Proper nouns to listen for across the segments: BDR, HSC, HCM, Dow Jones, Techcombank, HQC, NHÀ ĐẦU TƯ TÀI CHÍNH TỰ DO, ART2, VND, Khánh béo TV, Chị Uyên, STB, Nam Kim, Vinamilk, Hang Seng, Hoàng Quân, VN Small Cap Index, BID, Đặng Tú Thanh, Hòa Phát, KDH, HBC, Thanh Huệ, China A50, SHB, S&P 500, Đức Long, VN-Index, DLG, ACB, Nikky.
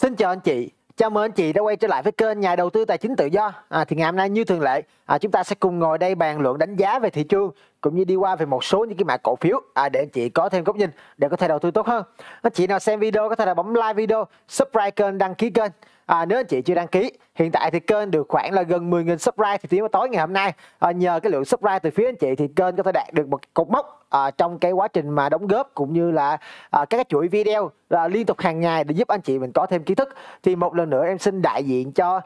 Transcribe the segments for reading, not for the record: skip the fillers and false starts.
Xin chào anh chị, chào mừng anh chị đã quay trở lại với kênh nhà đầu tư tài chính tự do. Thì ngày hôm nay như thường lệ, chúng ta sẽ cùng ngồi đây bàn luận đánh giá về thị trường cũng như đi qua về một số những cái mã cổ phiếu để anh chị có thêm góc nhìn để có thể đầu tư tốt hơn. Anh chị nào xem video có thể là bấm like video, subscribe kênh, đăng ký kênh. Nếu anh chị chưa đăng ký, hiện tại thì kênh được khoảng là gần 10.000 subscribe thì tới tối ngày hôm nay, nhờ cái lượng subscribe từ phía anh chị thì kênh có thể đạt được một cột mốc trong cái quá trình mà đóng góp cũng như là các chuỗi video liên tục hàng ngày để giúp anh chị mình có thêm kiến thức. Thì một lần nữa em xin đại diện cho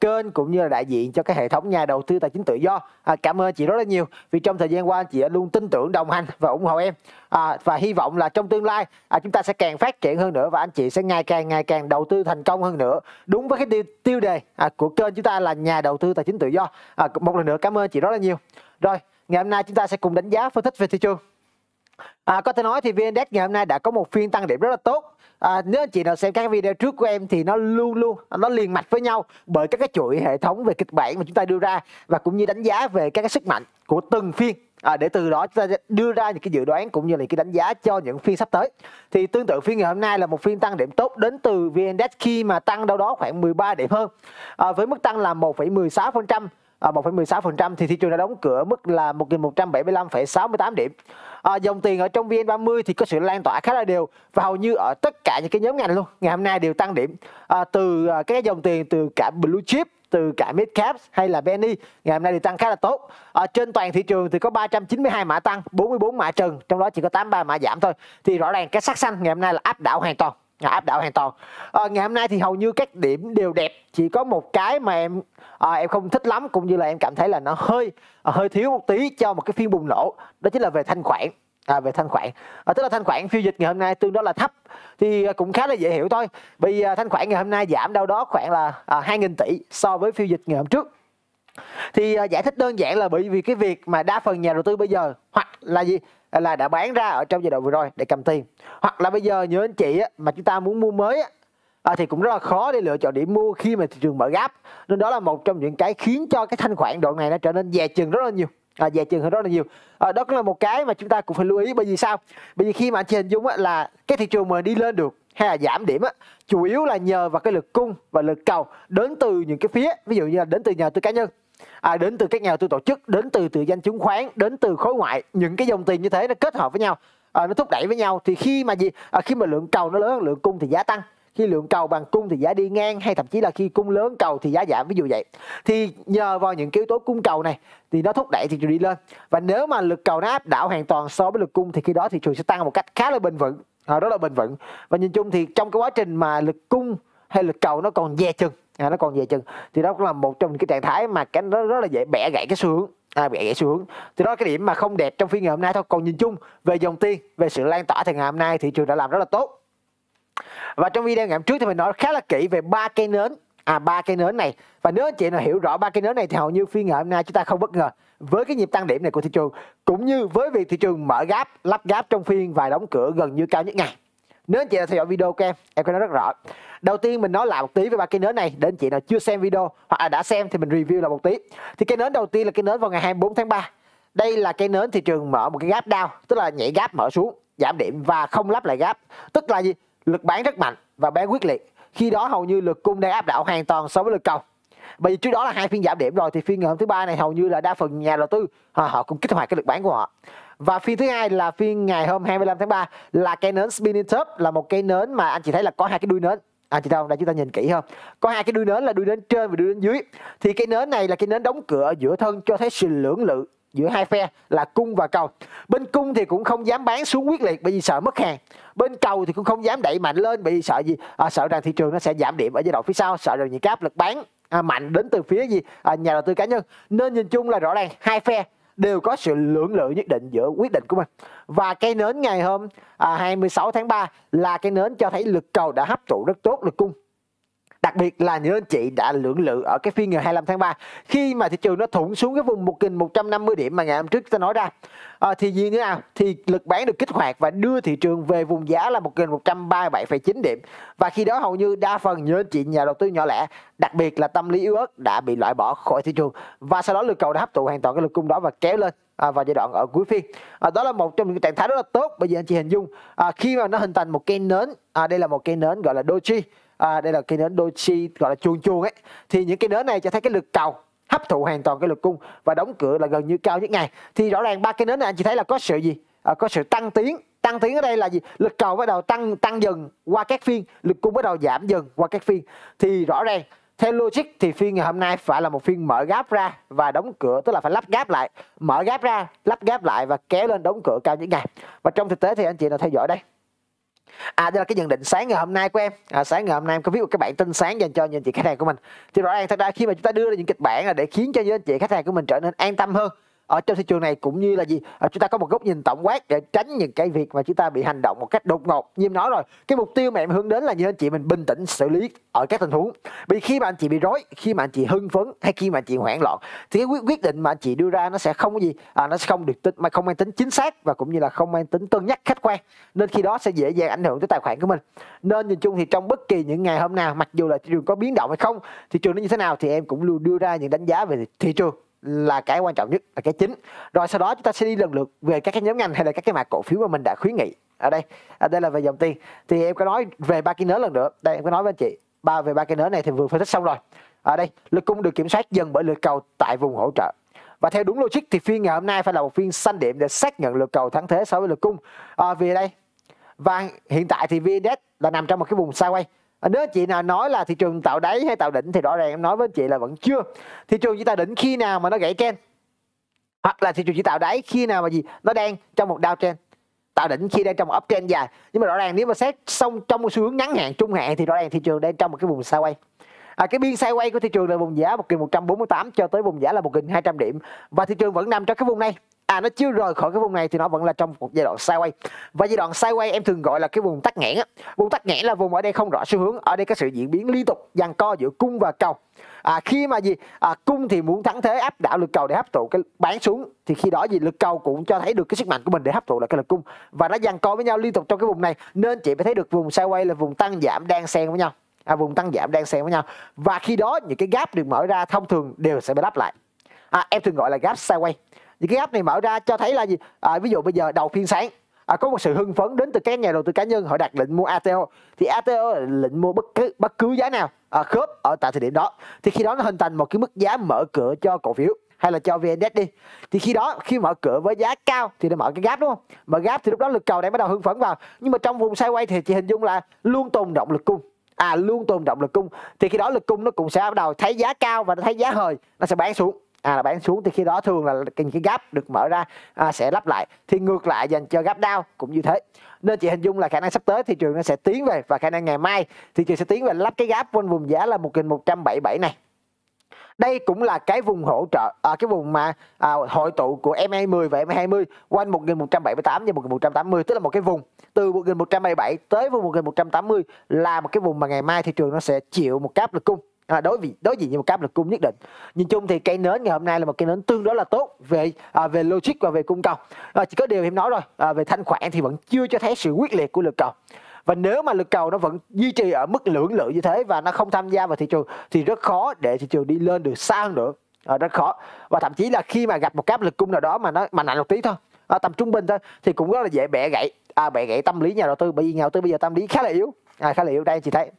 kênh cũng như là đại diện cho cái hệ thống nhà đầu tư tài chính tự do. Cảm ơn chị rất là nhiều vì trong thời gian qua anh chị luôn tin tưởng, đồng hành và ủng hộ em. Và hy vọng là trong tương lai chúng ta sẽ càng phát triển hơn nữa và anh chị sẽ ngày càng đầu tư thành công hơn nữa, đúng với cái tiêu đề của kênh chúng ta là nhà đầu tư tài chính tự do. Một lần nữa cảm ơn chị rất là nhiều. Rồi, ngày hôm nay chúng ta sẽ cùng đánh giá phân tích về thị trường. Có thể nói thì VN-Index ngày hôm nay đã có một phiên tăng điểm rất là tốt. Nếu anh chị nào xem các video trước của em thì nó luôn liền mạch với nhau bởi các cái chuỗi hệ thống về kịch bản mà chúng ta đưa ra và cũng như đánh giá về các cái sức mạnh của từng phiên. Để từ đó chúng ta đưa ra những cái dự đoán cũng như là cái đánh giá cho những phiên sắp tới. Thì tương tự phiên ngày hôm nay là một phiên tăng điểm tốt đến từ VN-Index khi mà tăng đâu đó khoảng 13 điểm hơn, với mức tăng là 1,16%. 1,16% thì thị trường đã đóng cửa mức là 1.175,68 điểm. Dòng tiền ở trong VN30 thì có sự lan tỏa khá là đều và hầu như ở tất cả những cái nhóm ngành luôn. Ngày hôm nay đều tăng điểm, từ cái dòng tiền từ cả Blue Chip, từ cả Mid Cap hay là Penny ngày hôm nay đều tăng khá là tốt. Trên toàn thị trường thì có 392 mã tăng, 44 mã trần, trong đó chỉ có 83 mã giảm thôi. Thì rõ ràng cái sắc xanh ngày hôm nay là áp đảo hoàn toàn. Ngày hôm nay thì hầu như các điểm đều đẹp, chỉ có một cái mà em không thích lắm cũng như là em cảm thấy là nó hơi thiếu một tí cho một cái phiên bùng nổ, đó chính là về thanh khoản. Tức là thanh khoản phiên dịch ngày hôm nay tương đối là thấp thì cũng khá là dễ hiểu thôi, vì thanh khoản ngày hôm nay giảm đâu đó khoảng là 2.000 tỷ so với phiên dịch ngày hôm trước. Thì giải thích đơn giản là bởi vì cái việc mà đa phần nhà đầu tư bây giờ hoặc là gì là đã bán ra ở trong giai đoạn vừa rồi để cầm tiền, hoặc là bây giờ như anh chị mà chúng ta muốn mua mới thì cũng rất là khó để lựa chọn điểm mua khi mà thị trường mở gáp, nên đó là một trong những cái khiến cho cái thanh khoản đoạn này nó trở nên dè chừng rất là nhiều. Đó cũng là một cái mà chúng ta cũng phải lưu ý. Bởi vì sao? Bởi vì khi mà anh chị hình dung là cái thị trường mà đi lên được hay là giảm điểm chủ yếu là nhờ vào cái lực cung và lực cầu đến từ những cái phía, ví dụ như là đến từ nhà đầu tư cá nhân, đến từ các nhà đầu tư tổ chức, đến từ tự doanh chứng khoán, đến từ khối ngoại. Những cái dòng tiền như thế nó kết hợp với nhau, nó thúc đẩy với nhau. Thì khi mà lượng cầu nó lớn hơn lượng cung thì giá tăng, khi lượng cầu bằng cung thì giá đi ngang, hay thậm chí là khi cung lớn cầu thì giá giảm, ví dụ vậy. Thì nhờ vào những yếu tố cung cầu này thì nó thúc đẩy thị trường đi lên, và nếu mà lực cầu nó áp đảo hoàn toàn so với lực cung thì khi đó thị trường sẽ tăng một cách khá là bền vững, và nhìn chung thì trong cái quá trình mà lực cung hay lực cầu nó còn dè chừng, thì đó cũng là một trong những cái trạng thái mà cái nó rất là dễ bẻ gãy cái xu hướng, thì đó là cái điểm mà không đẹp trong phiên ngày hôm nay thôi. Còn nhìn chung về dòng tiền, về sự lan tỏa thì ngày hôm nay thị trường đã làm rất là tốt. Và trong video ngày hôm trước thì mình nói khá là kỹ về ba cây nến, này, và nếu anh chị nào hiểu rõ ba cây nến này thì hầu như phiên ngày hôm nay chúng ta không bất ngờ với cái nhịp tăng điểm này của thị trường, cũng như với việc thị trường mở gáp, lắp gáp trong phiên và đóng cửa gần như cao nhất ngày. Nếu anh chị đã theo dõi video của em có nói rất rõ. Đầu tiên mình nói lại một tí về ba cây nến này để anh chị nào chưa xem video hoặc là đã xem thì mình review lại một tí. Thì cây nến đầu tiên là cây nến vào ngày 24 tháng 3. Đây là cây nến thị trường mở một cái gap down, tức là nhảy gap mở xuống, giảm điểm và không lắp lại gap, tức là gì? Lực bán rất mạnh và bán quyết liệt. Khi đó hầu như lực cung đang áp đảo hoàn toàn so với lực cầu. Bởi vì trước đó là hai phiên giảm điểm rồi thì phiên ngày hôm thứ ba này hầu như là đa phần nhà đầu tư họ cũng kích hoạt cái lực bán của họ. Và phiên thứ hai là phiên ngày hôm 25 tháng 3 là cây nến spinning top, là một cây nến mà anh chị thấy là có hai cái đuôi nến. Chị Thông, đây chúng ta nhìn kỹ hơn. Có hai cái đuôi nến là đuôi nến trên và đuôi nến dưới. Thì cái nến này là cái nến đóng cửa ở giữa thân, cho thấy sự lưỡng lự giữa hai phe là cung và cầu. Bên cung thì cũng không dám bán xuống quyết liệt bởi vì sợ mất hàng. Bên cầu thì cũng không dám đẩy mạnh lên bởi vì sợ gì? Sợ rằng thị trường nó sẽ giảm điểm ở giai đoạn phía sau, sợ rằng những cái áp lực bán mạnh đến từ phía nhà đầu tư cá nhân. Nên nhìn chung là rõ ràng hai phe đều có sự lưỡng lự nhất định giữa quyết định của mình. Và cây nến ngày hôm 26 tháng 3 là cây nến cho thấy lực cầu đã hấp thụ rất tốt lực cung. Đặc biệt là những anh chị đã lưỡng lự ở cái phiên ngày 25 tháng 3 khi mà thị trường nó thủng xuống cái vùng 1.150 điểm mà ngày hôm trước ta nói ra, thì như thế nào? Thì lực bán được kích hoạt và đưa thị trường về vùng giá là 1.137,9 điểm. Và khi đó hầu như đa phần những anh chị nhà đầu tư nhỏ lẻ, đặc biệt là tâm lý yếu ớt đã bị loại bỏ khỏi thị trường. Và sau đó lực cầu đã hấp thụ hoàn toàn cái lực cung đó và kéo lên vào giai đoạn ở cuối phiên. Đó là một trong những trạng thái rất là tốt. Bởi vì anh chị hình dung khi mà nó hình thành một cây nến, đây là một cây nến gọi là doji, đây là cây nến Doji gọi là chuông chuông ấy, thì những cái nến này cho thấy cái lực cầu hấp thụ hoàn toàn cái lực cung và đóng cửa là gần như cao nhất ngày. Thì rõ ràng ba cái nến này anh chị thấy là có sự gì? Có sự tăng tiến. Tăng tiến ở đây là gì? Lực cầu bắt đầu tăng dần qua các phiên, lực cung bắt đầu giảm dần qua các phiên. Thì rõ ràng theo logic thì phiên ngày hôm nay phải là một phiên mở gáp ra và đóng cửa, tức là phải lắp gáp lại, mở gáp ra, lắp gáp lại và kéo lên đóng cửa cao những ngày. Và trong thực tế thì anh chị nào theo dõi đây. Đây là cái nhận định sáng ngày hôm nay của em. Sáng ngày hôm nay em có viết một cái bản tin sáng dành cho những chị khách hàng của mình. Thì rõ ràng thật ra khi mà chúng ta đưa ra những kịch bản là để khiến cho những anh chị khách hàng của mình trở nên an tâm hơn ở trong thị trường này, cũng như là gì, chúng ta có một góc nhìn tổng quát để tránh những cái việc mà chúng ta bị hành động một cách đột ngột. Như em nói rồi, cái mục tiêu mà em hướng đến là như anh chị mình bình tĩnh xử lý ở các tình huống. Vì khi mà anh chị bị rối, khi mà anh chị hưng phấn hay khi mà anh chị hoảng loạn thì cái quyết định mà anh chị đưa ra nó sẽ không có gì, nó sẽ không được tính, mà không mang tính chính xác và cũng như là không mang tính cân nhắc khách quan, nên khi đó sẽ dễ dàng ảnh hưởng tới tài khoản của mình. Nên nhìn chung thì trong bất kỳ những ngày hôm nào, mặc dù là thị trường có biến động hay không, thị trường nó như thế nào thì em cũng luôn đưa ra những đánh giá về thị trường là cái quan trọng nhất, là cái chính. Rồi sau đó chúng ta sẽ đi lần lượt về các cái nhóm ngành hay là các cái mã cổ phiếu mà mình đã khuyến nghị ở đây. Đây là về dòng tiền. Thì em có nói về ba cái nến lần nữa. Đây em có nói với anh chị về ba cái nến này thì vừa phân tích xong rồi. Ở đây lực cung được kiểm soát dần bởi lực cầu tại vùng hỗ trợ. Và theo đúng logic thì phiên ngày hôm nay phải là một phiên xanh điểm để xác nhận lực cầu thắng thế so với lực cung. Vì đây và hiện tại thì VN-Index là nằm trong một cái vùng sideways. Nếu anh chị nào nói là thị trường tạo đáy hay tạo đỉnh thì rõ ràng em nói với anh chị là vẫn chưa. Thị trường chỉ tạo đỉnh khi nào mà nó gãy trend, hoặc là thị trường chỉ tạo đáy khi nào mà gì, nó đang trong một downtrend. Tạo đỉnh khi đang trong một uptrend dài. Nhưng mà rõ ràng nếu mà xét xong trong một xu hướng ngắn hạn, trung hạn thì rõ ràng thị trường đang trong một cái vùng sideways. Cái biên sideways của thị trường là vùng giá 1148 cho tới vùng giá là 1200 điểm. Và thị trường vẫn nằm trong cái vùng này. Nó chưa rời khỏi cái vùng này thì nó vẫn là trong một giai đoạn sideways. Và giai đoạn sideways em thường gọi là cái vùng tắc nghẽn. Vùng tắc nghẽn là vùng ở đây không rõ xu hướng, ở đây có sự diễn biến liên tục giằng co giữa cung và cầu. Khi mà gì, cung thì muốn thắng thế áp đảo lực cầu để hấp thụ cái bán xuống, thì khi đó gì lực cầu cũng cho thấy được cái sức mạnh của mình để hấp thụ lại cái lực cung, và nó giằng co với nhau liên tục trong cái vùng này. Nên chị mới thấy được vùng sideways là vùng tăng giảm đang xen với nhau, vùng tăng giảm đang xen với nhau, và khi đó những cái gap được mở ra thông thường đều sẽ bị lắp lại. Em thường gọi là gap sideways. Thì cái gap này mở ra cho thấy là gì? Ví dụ bây giờ đầu phiên sáng có một sự hưng phấn đến từ các nhà đầu tư cá nhân, họ đặt lệnh mua ATO, thì ATO là lệnh mua bất cứ giá nào khớp ở tại thời điểm đó, thì khi đó nó hình thành một cái mức giá mở cửa cho cổ phiếu hay là cho VN-Index đi. Thì khi đó khi mở cửa với giá cao thì nó mở cái gap, đúng không? Mở gap thì lúc đó lực cầu đã bắt đầu hưng phấn vào, nhưng mà trong vùng sideways thì chị hình dung là luôn tồn động lực cung. Luôn tồn động lực cung thì khi đó lực cung nó cũng sẽ bắt đầu thấy giá cao và nó thấy giá hời, nó sẽ bán xuống. Là bán xuống thì khi đó thường là cái gap được mở ra sẽ lắp lại. Thì ngược lại dành cho gap down cũng như thế. Nên chị hình dung là khả năng sắp tới thị trường nó sẽ tiến về, và khả năng ngày mai thị trường sẽ tiến về lắp cái gap quanh vùng giá là 1177 này. Đây cũng là cái vùng hỗ trợ, cái vùng mà hội tụ của MA10 và MA20 quanh 1178 và 1180, tức là một cái vùng từ 1177 tới 1180 là một cái vùng mà ngày mai thị trường nó sẽ chịu một gap lực cung. Đối diện với một cáp lực cung nhất định. Nhìn chung thì cây nến ngày hôm nay là một cây nến tương đối là tốt về logic và về cung cầu. Chỉ có điều em nói rồi, về thanh khoản thì vẫn chưa cho thấy sự quyết liệt của lực cầu. Và nếu mà lực cầu nó vẫn duy trì ở mức lưỡng lự như thế và nó không tham gia vào thị trường thì rất khó để thị trường đi lên được xa hơn nữa, rất khó. Và thậm chí là khi mà gặp một cáp lực cung nào đó mà nó mạnh một tí thôi, tầm trung bình thôi, thì cũng rất là dễ bẻ gãy, bẻ gãy tâm lý nhà đầu tư, bởi vì nhà đầu tư bây giờ tâm lý khá là yếu, đây chị thấy.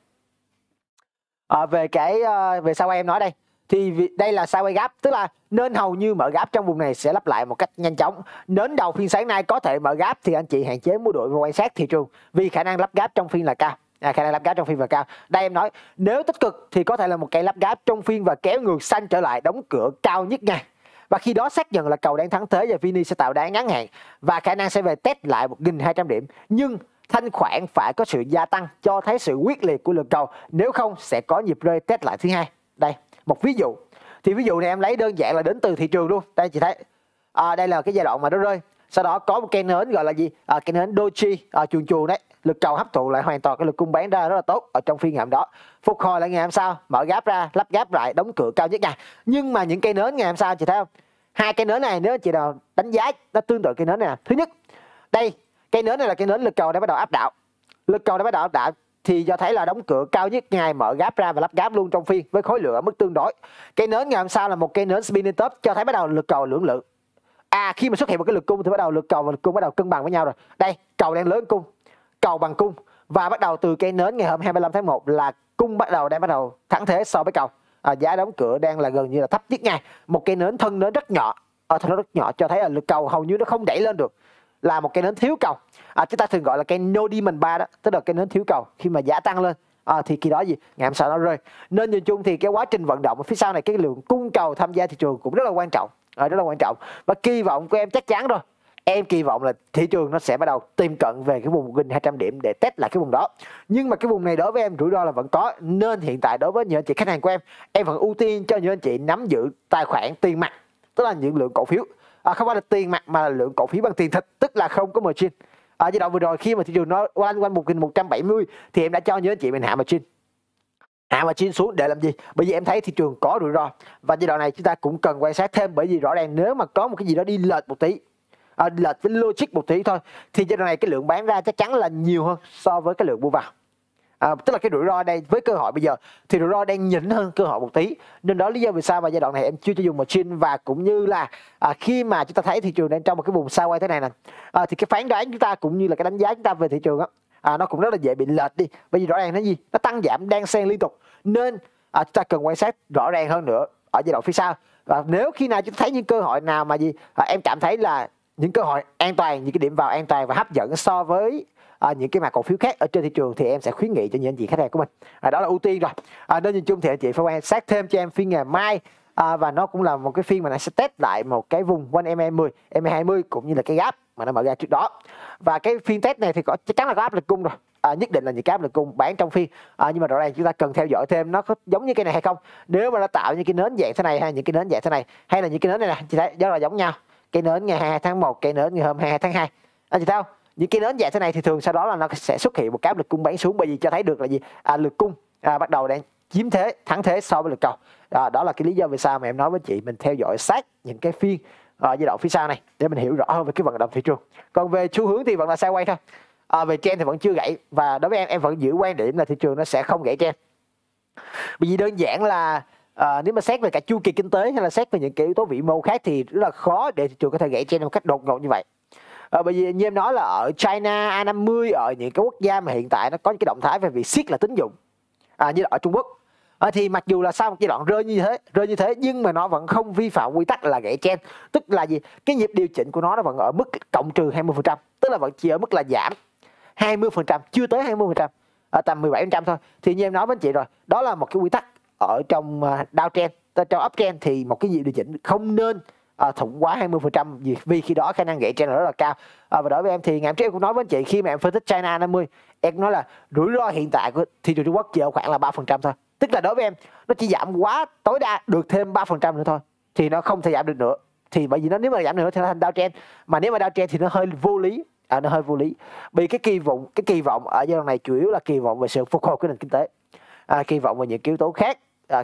Về sau em nói đây thì đây là sideways gap, tức là nên hầu như mở gap trong vùng này sẽ lặp lại một cách nhanh chóng. Nến đầu phiên sáng nay có thể mở gap thì anh chị hạn chế mua đội và quan sát thị trường, vì khả năng lắp gap trong phiên là cao. Khả năng lắp gap trong phiên và cao. Đây em nói nếu tích cực thì có thể là một cây lắp gap trong phiên và kéo ngược xanh trở lại, đóng cửa cao nhất ngày. Và khi đó xác nhận là cầu đang thắng thế và VN sẽ tạo đáy ngắn hạn và khả năng sẽ về test lại 1200 điểm. Nhưng thanh khoản phải có sự gia tăng cho thấy sự quyết liệt của lực cầu, nếu không sẽ có nhịp rơi test lại thứ hai. Đây một ví dụ, thì ví dụ này em lấy đơn giản là đến từ thị trường luôn. Đây chị thấy, đây là cái giai đoạn mà nó rơi, sau đó có một cây nến gọi là gì, cây nến Doji chuồn chuồn đấy, lực cầu hấp thụ lại hoàn toàn cái lực cung bán ra rất là tốt ở trong phiên ngày hôm đó, phục hồi lại ngày hôm sau mở gáp ra, lắp gáp lại, đóng cửa cao nhất ngày. Nhưng mà những cây nến ngày hôm sau chị thấy không, hai cây nến này nếu chị nào đánh giá nó tương tự cây nến này. Thứ nhất đây, cái nến này là cái nến lực cầu đã bắt đầu áp đảo. Lực cầu đã bắt đầu áp đảo thì do thấy là đóng cửa cao nhất ngày, mở gáp ra và lắp gáp luôn trong phiên với khối lượng ở mức tương đối. Cái nến ngày hôm sau là một cái nến spinning top cho thấy bắt đầu lực cầu lưỡng lự. Khi mà xuất hiện một cái lực cung thì bắt đầu lực cầu và lực cung bắt đầu cân bằng với nhau rồi. Đây, cầu đang lớn cung, cầu bằng cung, và bắt đầu từ cái nến ngày hôm 25 tháng 1 là cung bắt đầu đang bắt đầu thẳng thế so với cầu. Giá đóng cửa đang là gần như là thấp nhất ngày, một cây nến thân nến rất nhỏ, cho thấy là lực cầu hầu như nó không đẩy lên được, là một cây nến thiếu cầu. Chúng ta thường gọi là cây no demand bar đó, tức là cây nến thiếu cầu. Khi mà giá tăng lên thì khi đó gì ngày hôm sau nó rơi. Nên nhìn chung thì cái quá trình vận động phía sau này, cái lượng cung cầu tham gia thị trường cũng rất là quan trọng, và kỳ vọng của em chắc chắn rồi, em kỳ vọng là thị trường nó sẽ bắt đầu tìm cận về cái vùng 1.200 điểm để test lại cái vùng đó. Nhưng mà cái vùng này đối với em rủi ro là vẫn có, nên hiện tại đối với những anh chị khách hàng của em vẫn ưu tiên cho những anh chị nắm giữ tài khoản tiền mặt, tức là những lượng cổ phiếu, không phải là tiền mặt mà là lượng cổ phiếu bằng tiền thật, tức là không có margin. Ở giai đoạn vừa rồi khi mà thị trường nó quanh 1.170 thì em đã cho những anh chị mình hạ margin. Hạ margin xuống để làm gì? Bởi vì em thấy thị trường có rủi ro, và giai đoạn này chúng ta cũng cần quan sát thêm, bởi vì rõ ràng nếu mà có một cái gì đó đi lệch một tí, lệch với logic một tí thôi, thì giai đoạn này cái lượng bán ra chắc chắn là nhiều hơn so với cái lượng mua vào. Tức là cái rủi ro đây với cơ hội bây giờ thì rủi ro đang nhỉnh hơn cơ hội một tí, nên đó lý do vì sao mà giai đoạn này em chưa cho dùng margin. Và cũng như là khi mà chúng ta thấy thị trường đang trong một cái vùng sideways thế này nè, thì cái phán đoán chúng ta cũng như là cái đánh giá chúng ta về thị trường đó, nó cũng rất là dễ bị lệch đi, bởi vì rõ ràng nó gì, nó tăng giảm đang xen liên tục, nên chúng ta cần quan sát rõ ràng hơn nữa ở giai đoạn phía sau. Và nếu khi nào chúng ta thấy những cơ hội nào mà gì em cảm thấy là những cơ hội an toàn, những cái điểm vào an toàn và hấp dẫn so với những cái mã cổ phiếu khác ở trên thị trường, thì em sẽ khuyến nghị cho những anh chị khách hàng của mình. Đó là ưu tiên rồi. Nên nhìn chung thì anh chị phải quan sát thêm cho em phiên ngày mai, và nó cũng là một cái phiên mà nó sẽ test lại một cái vùng quanh MA10, MA20 cũng như là cái gap mà nó mở ra trước đó. Và cái phiên test này thì có chắc chắn là có áp lực cung rồi, nhất định là những cái áp lực cung bán trong phiên. Nhưng mà rõ ràng chúng ta cần theo dõi thêm nó có giống như cái này hay không. Nếu mà nó tạo những cái nến dạng thế này, hay những cái nến dạng thế này, hay là những cái nến này nè, chị thấy rất là giống nhau. Cái nến ngày 22 tháng 1, cái nến ngày hôm 22 tháng 2, anh chị thấy không? Những cái nến dạng thế này thì thường sau đó là nó sẽ xuất hiện một cái áp lực cung bán xuống, bởi vì cho thấy được là gì, lực cung bắt đầu đang chiếm thế, thắng thế so với lực cầu. Đó là cái lý do vì sao mà em nói với chị mình theo dõi sát những cái phiên giai đoạn phía sau này để mình hiểu rõ hơn về cái vận động thị trường. Còn về xu hướng thì vẫn là sideways thôi, về trend thì vẫn chưa gãy, và đối với em vẫn giữ quan điểm là thị trường nó sẽ không gãy trend, bởi vì đơn giản là nếu mà xét về cả chu kỳ kinh tế hay là xét về những cái yếu tố vĩ mô khác thì rất là khó để thị trường có thể gãy trend một cách đột ngột như vậy. Bởi vì như em nói là ở China A50, ở những cái quốc gia mà hiện tại nó có những cái động thái về việc siết là tín dụng, như là ở Trung Quốc, thì mặc dù là sau một giai đoạn rơi như thế nhưng mà nó vẫn không vi phạm quy tắc là gãy trend, tức là gì, cái nhịp điều chỉnh của nó vẫn ở mức cộng trừ 20%, tức là vẫn chỉ ở mức là giảm 20%, chưa tới 20%, tầm 17% thôi. Thì như em nói với anh chị rồi, đó là một cái quy tắc ở trong downtrend, trong uptrend thì một cái nhịp điều chỉnh không nên thủng quá 20% vì khi đó khả năng gãy trend rất là cao. Và đối với em thì ngày trước em cũng nói với anh chị khi mà em phân tích China 50, em nói là rủi ro hiện tại của thị trường Trung Quốc chỉ ở khoảng là 3% thôi, tức là đối với em nó chỉ giảm quá tối đa được thêm 3% nữa thôi, thì nó không thể giảm được nữa. Thì bởi vì nó nếu mà giảm nữa thì nó thành downtrend, mà nếu mà downtrend thì nó hơi vô lý, vì cái kỳ vọng ở giai đoạn này chủ yếu là kỳ vọng về sự phục hồi của nền kinh tế, kỳ vọng về những yếu tố khác.